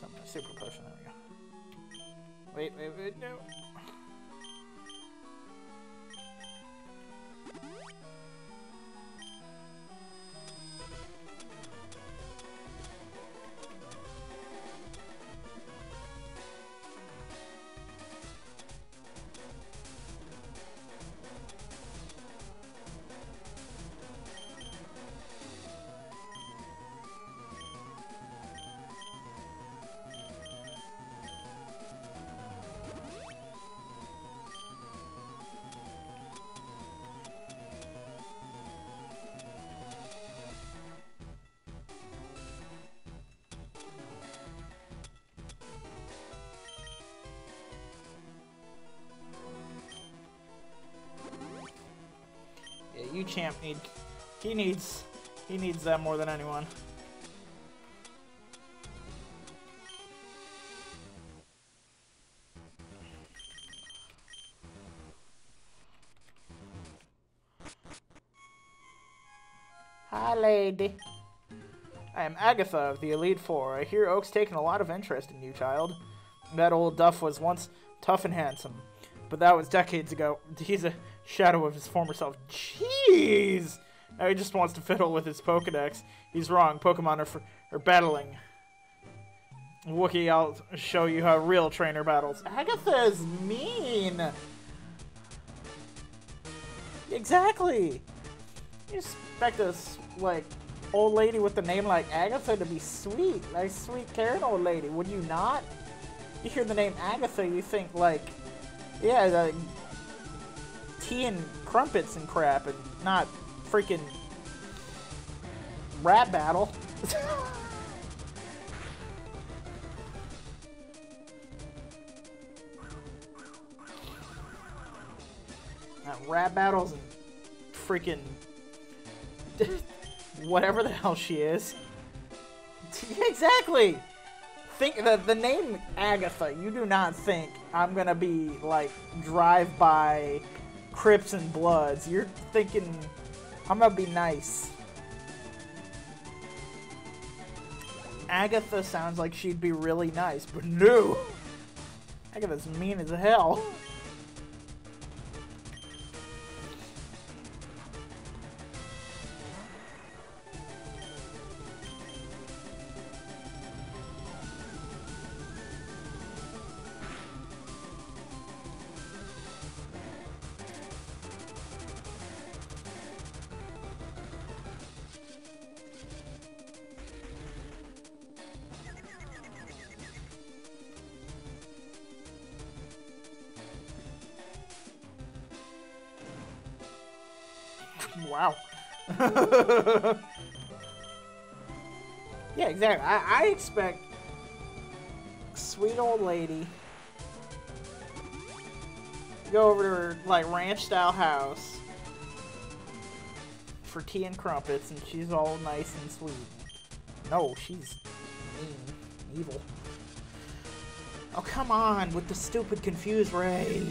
Something, super potion. There we go. Wait, wait, wait, no. You champ he needs that more than anyone. Hi, lady. I am Agatha of the Elite Four. I hear Oak's taken a lot of interest in you, child. That old duff was once tough and handsome, but that was decades ago. He's a shadow of his former self. Jeez! Now he just wants to fiddle with his Pokedex. He's wrong. Pokemon are battling. Wookiee, I'll show you how a real trainer battles. Agatha is mean! Exactly! you expect this, like, old lady with a name like Agatha to be sweet, like sweet caring old lady, would you not? You hear the name Agatha, you think like, yeah, like tea and crumpets and crap, and not freaking rap battle. Rap battles and freaking whatever the hell she is. Exactly! Think the name Agatha, you do not think I'm gonna be like drive-by Crips and Bloods. You're thinking I'm gonna be nice. Agatha sounds like she'd be really nice, but no! Agatha's mean as hell. Wow. Yeah, exactly. I expect sweet old lady to go over to her like ranch style house for tea and crumpets, and she's all nice and sweet. No, she's mean, evil. Oh, come on with the stupid confused ray.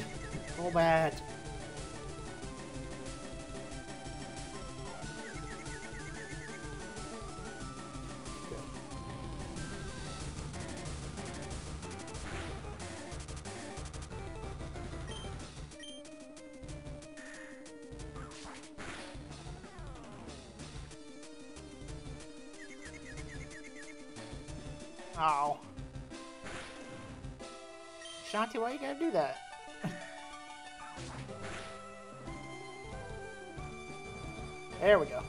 All bad. Ow. Shanti, why you gotta do that? There we go.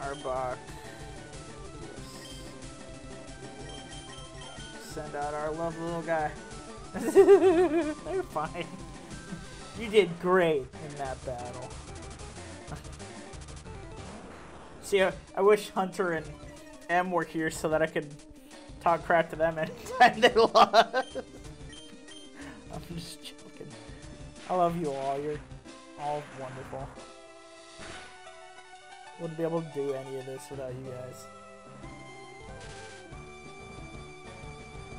Arbok. Yes. Send out our lovely little guy. They're fine. You did great in that battle. See, I wish Hunter and M were here so that I could talk crap to them anytime they lost. I'm just joking. I love you all. You're all wonderful. Wouldn't be able to do any of this without you guys.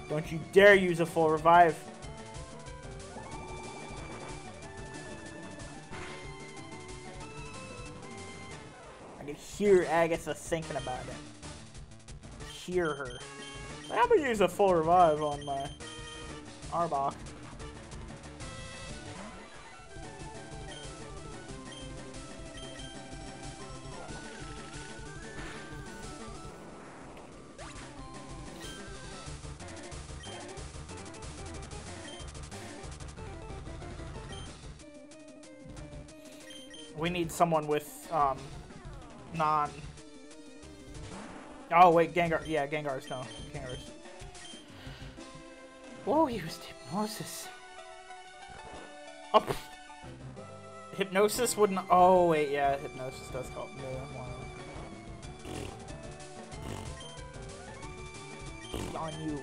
Don't you dare use a full revive! I can hear Agatha thinking about it. Hear her. I'm gonna use a full revive on my Arbok. We need someone with, non... Oh, wait, Gengar. Yeah, Gengar's. No, Gengar's. Whoa, he used Hypnosis. Oh, pff. Hypnosis wouldn't... Oh, wait, yeah, Hypnosis does help me. On you.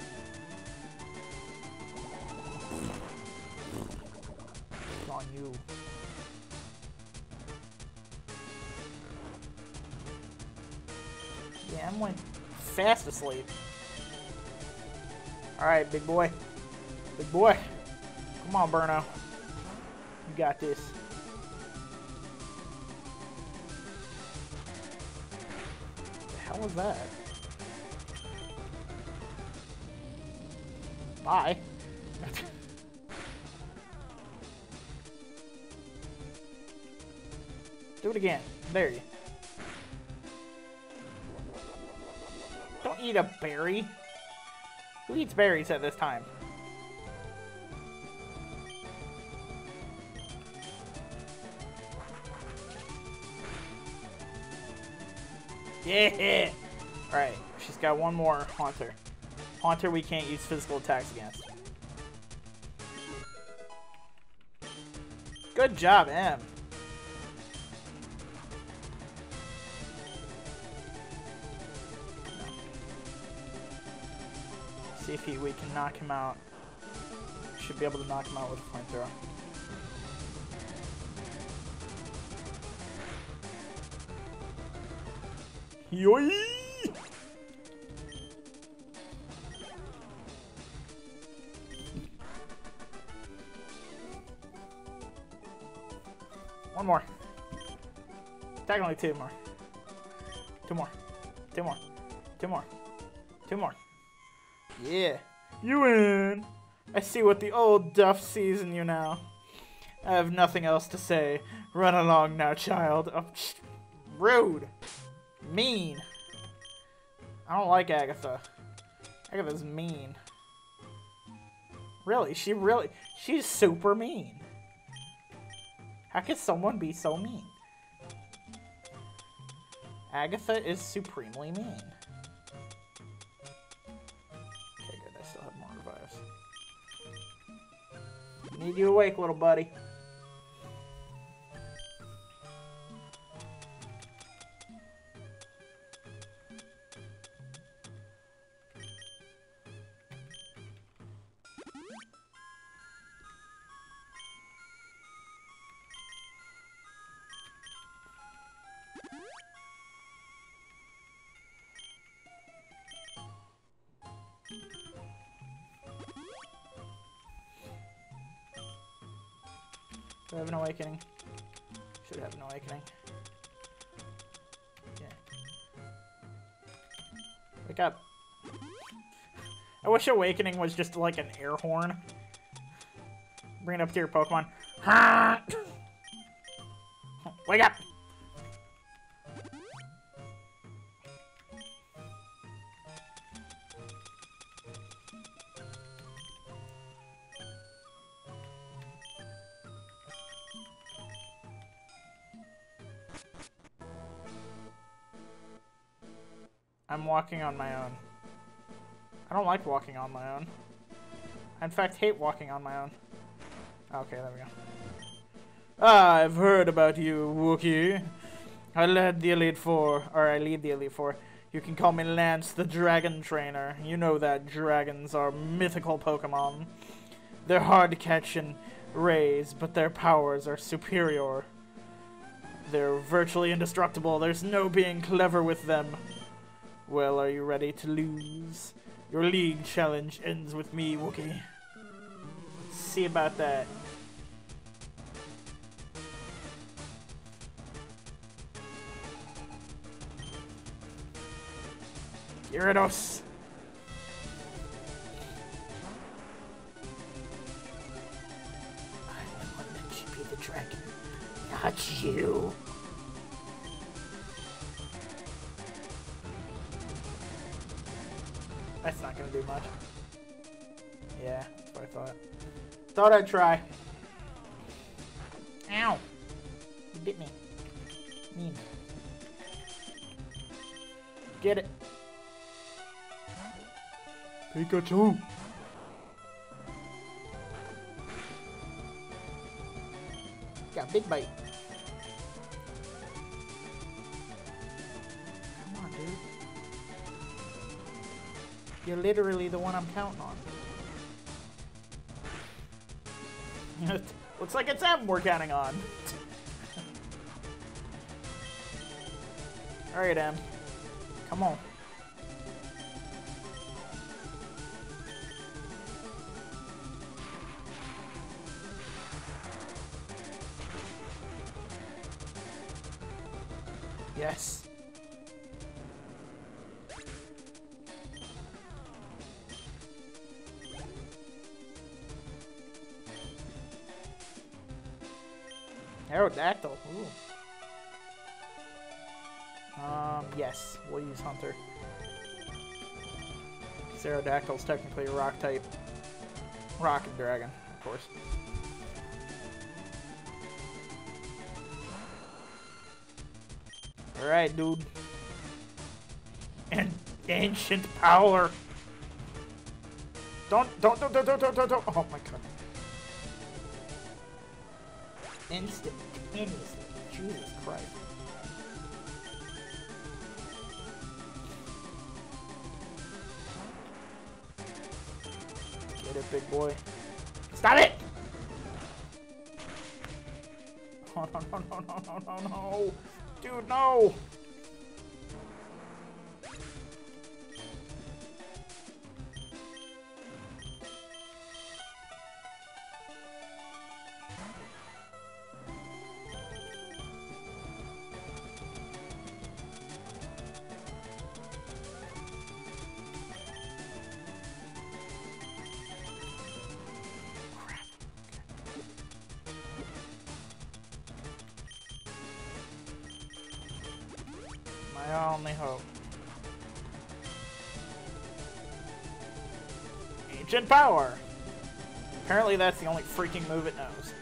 On you. Yeah, I'm went fast asleep. Alright, big boy. Big boy. Come on, Bruno. You got this. What the hell was that? Bye. Do it again. There you. Don't eat a berry. Who eats berries at this time? Yeah! Alright, she's got one more Haunter. Haunter we can't use physical attacks against. Good job, Em. See if we can knock him out. Should be able to knock him out with a flamethrower. Yoy! One more. Technically two more. Two more. Two more. Two more. Two more. Yeah. You win! I see what the old duff sees in you now. I have nothing else to say. Run along now, child. Oh, rude. Mean. I don't like Agatha. Agatha's mean. Really? She's super mean. How could someone be so mean? Agatha is supremely mean. Okay, good. I still have more revives. Need you awake, little buddy. Do I have an awakening? Should have an awakening. Yeah. Wake up. I wish awakening was just like an air horn. Bring it up to your Pokemon. Wake up! I'm walking on my own. I don't like walking on my own. I, in fact, hate walking on my own. Okay, there we go. I've heard about you, Wookiee. I lead the Elite Four. You can call me Lance the Dragon Trainer. You know that dragons are mythical Pokemon. They're hard to catch and raise, but their powers are superior. They're virtually indestructible. There's no being clever with them. Well, are you ready to lose? Your league challenge ends with me, Wookiee. Let's see about that. Gyarados! I'm the one that should be the dragon, not you. That's not gonna do much. Yeah, that's what I thought. Thought I'd try. Ow! You bit me. Mean. Get it. Pikachu! Got a big bite. You're literally the one I'm counting on. Looks like it's Em we're counting on. Alright, Em. Come on. Yes. Aerodactyl. Ooh. Yes, we'll use Hunter. Aerodactyl's technically a rock type. Rock and dragon, of course. Alright, dude. And ancient power. Don't. Oh my god. Instant. Jesus Christ. Get it, big boy. Stop it! Oh, no. Dude, no! My only hope. Ancient power! Apparently that's the only freaking move it knows.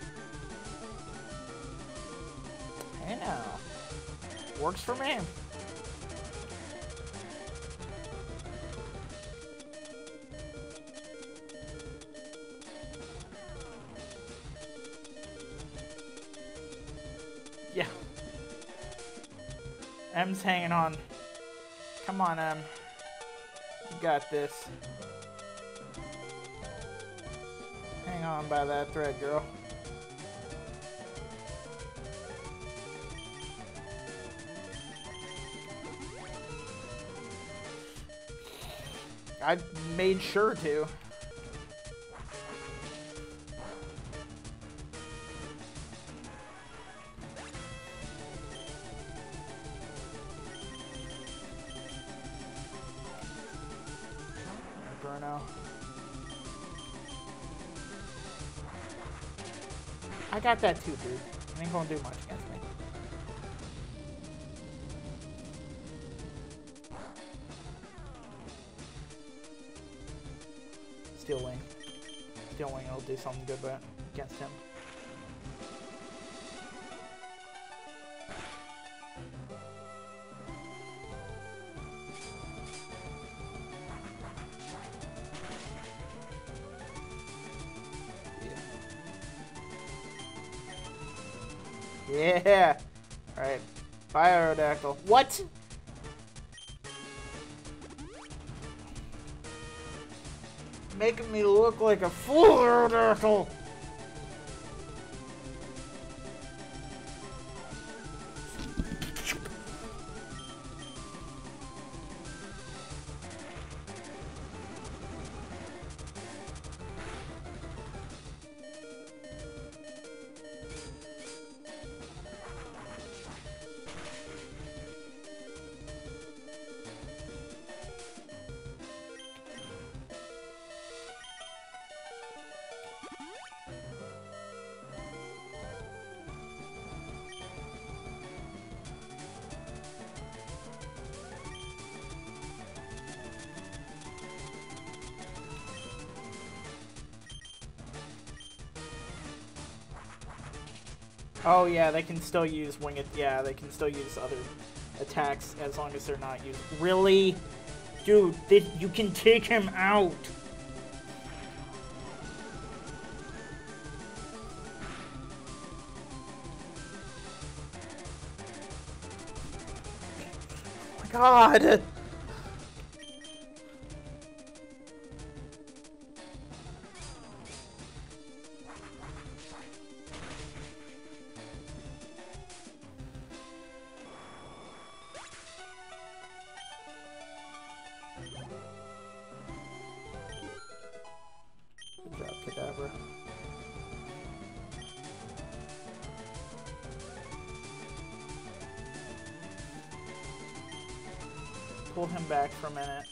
I know. Works for me. Yeah. M's hanging on. Come on, M. You got this. Hang on by that thread, girl. I made sure to. Bruno. I got that too, dude. It ain't gonna do much against me. Steel Wing. Steel Wing will do something good against him. Yeah! Alright. Bye, Aerodactyl. What?! Making me look like a fool, Aerodactyl! Oh yeah, they can still use winged. Yeah, they can still use other attacks as long as they're not used. Really, dude, you can take him out. Oh my God. Pull him back for a minute.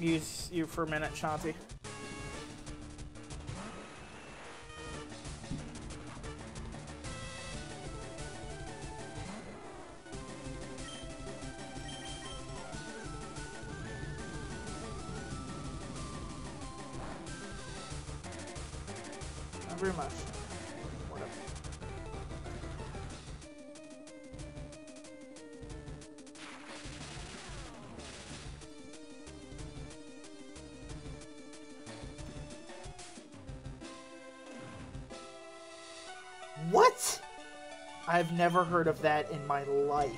Use you for a minute, Shanti. you very much. Whatever. What? I've never heard of that in my life.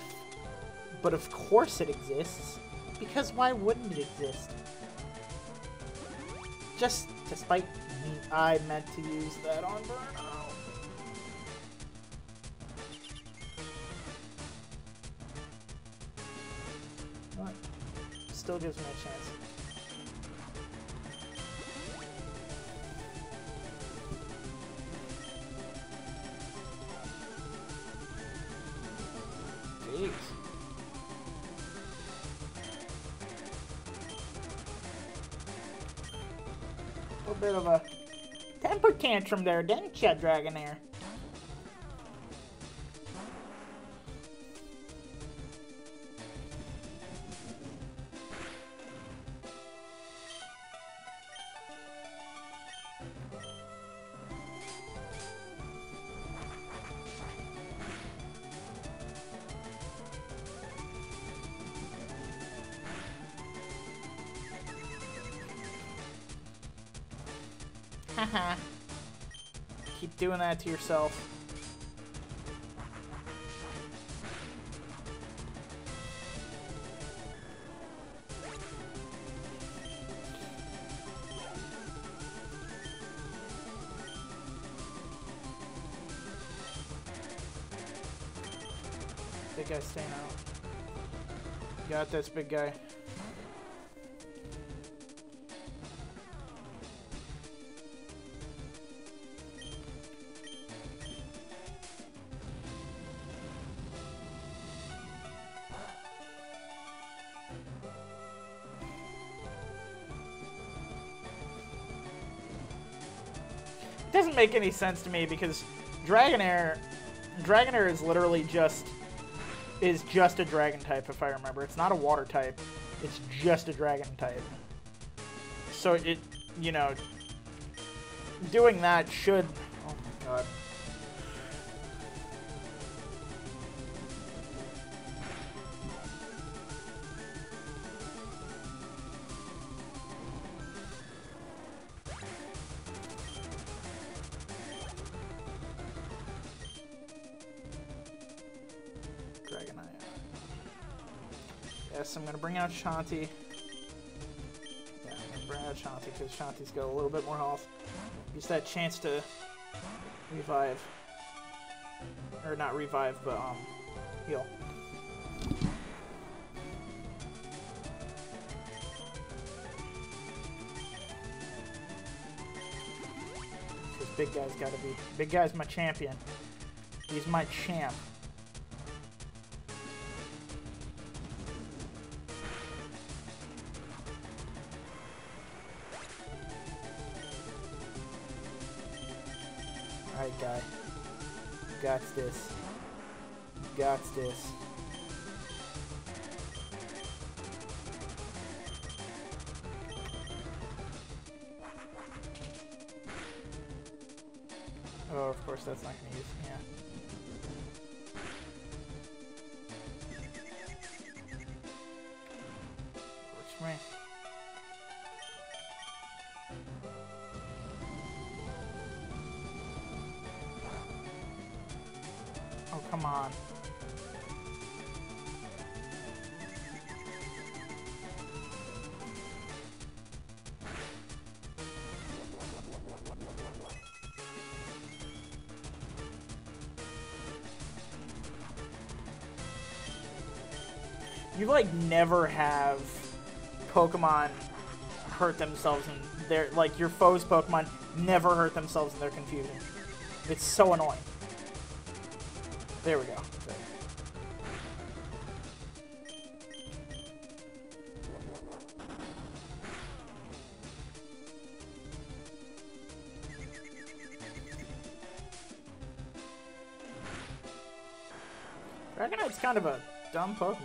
But of course it exists. Because why wouldn't it exist? Just to spite me, I meant to use that on Bruno. What? Still gives me a chance. Bit of a temper tantrum there, didn't ya, Dragonair? Keep doing that to yourself. Big guy staying out. Got this, big guy. Doesn't make any sense to me because Dragonair is literally just a dragon type, if I remember. It's not a water type. It's just a dragon type. So it, you know, doing that should, oh my god. I'm going to bring out Shanti. Yeah, I'm going to bring out Shanti because Shanti's got a little bit more health. Use that chance to revive. Or not revive, but heal. This big guy's got to be... Big guy's my champion. He's my champ. Alright, guy. Got this. Got this. Oh, of course, that's not gonna use. Yeah. Works for me. Come on. You like never have Pokemon hurt themselves in their, like, your foes' Pokemon never hurt themselves in their confusion. It's so annoying. There we go. There. Dragonair's kind of a dumb Pokemon.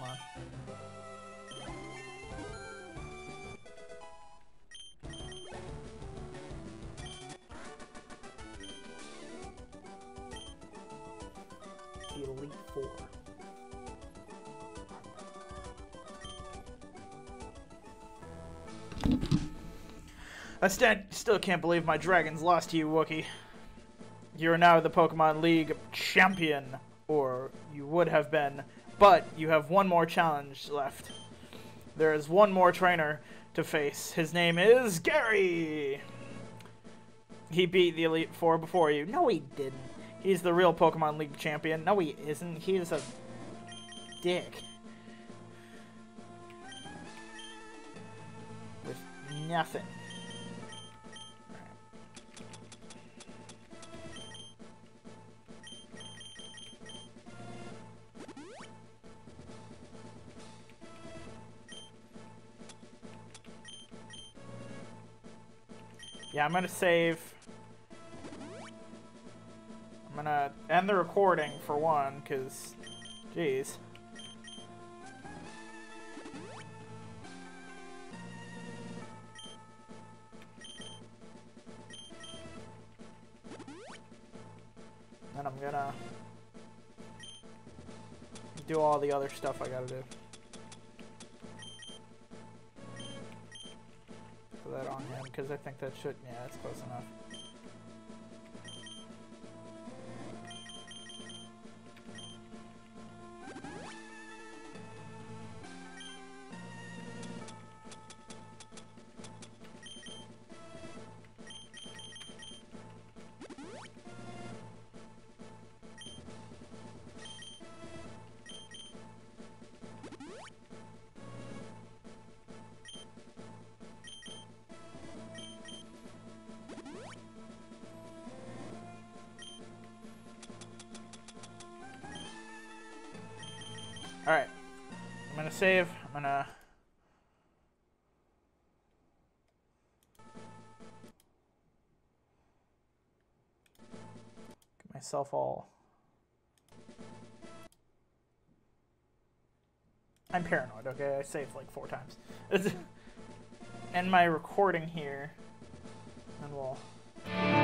Elite Four. I still can't believe my dragons lost to you, Wookiee. You are now the Pokemon League champion, or you would have been, but you have one more challenge left. There is one more trainer to face. His name is Gary! He beat the Elite Four before you. No, he didn't. He's the real Pokemon League champion. No, he isn't. He is a dick. With nothing. Yeah, I'm gonna save. I'm gonna end the recording for one, cause, jeez. And I'm gonna do all the other stuff I gotta do. That on him, because I think that should, yeah, that's close enough. Alright, I'm gonna save, I'm gonna... get myself all... I'm paranoid, okay? I saved like 4 times. End my recording here, and we'll...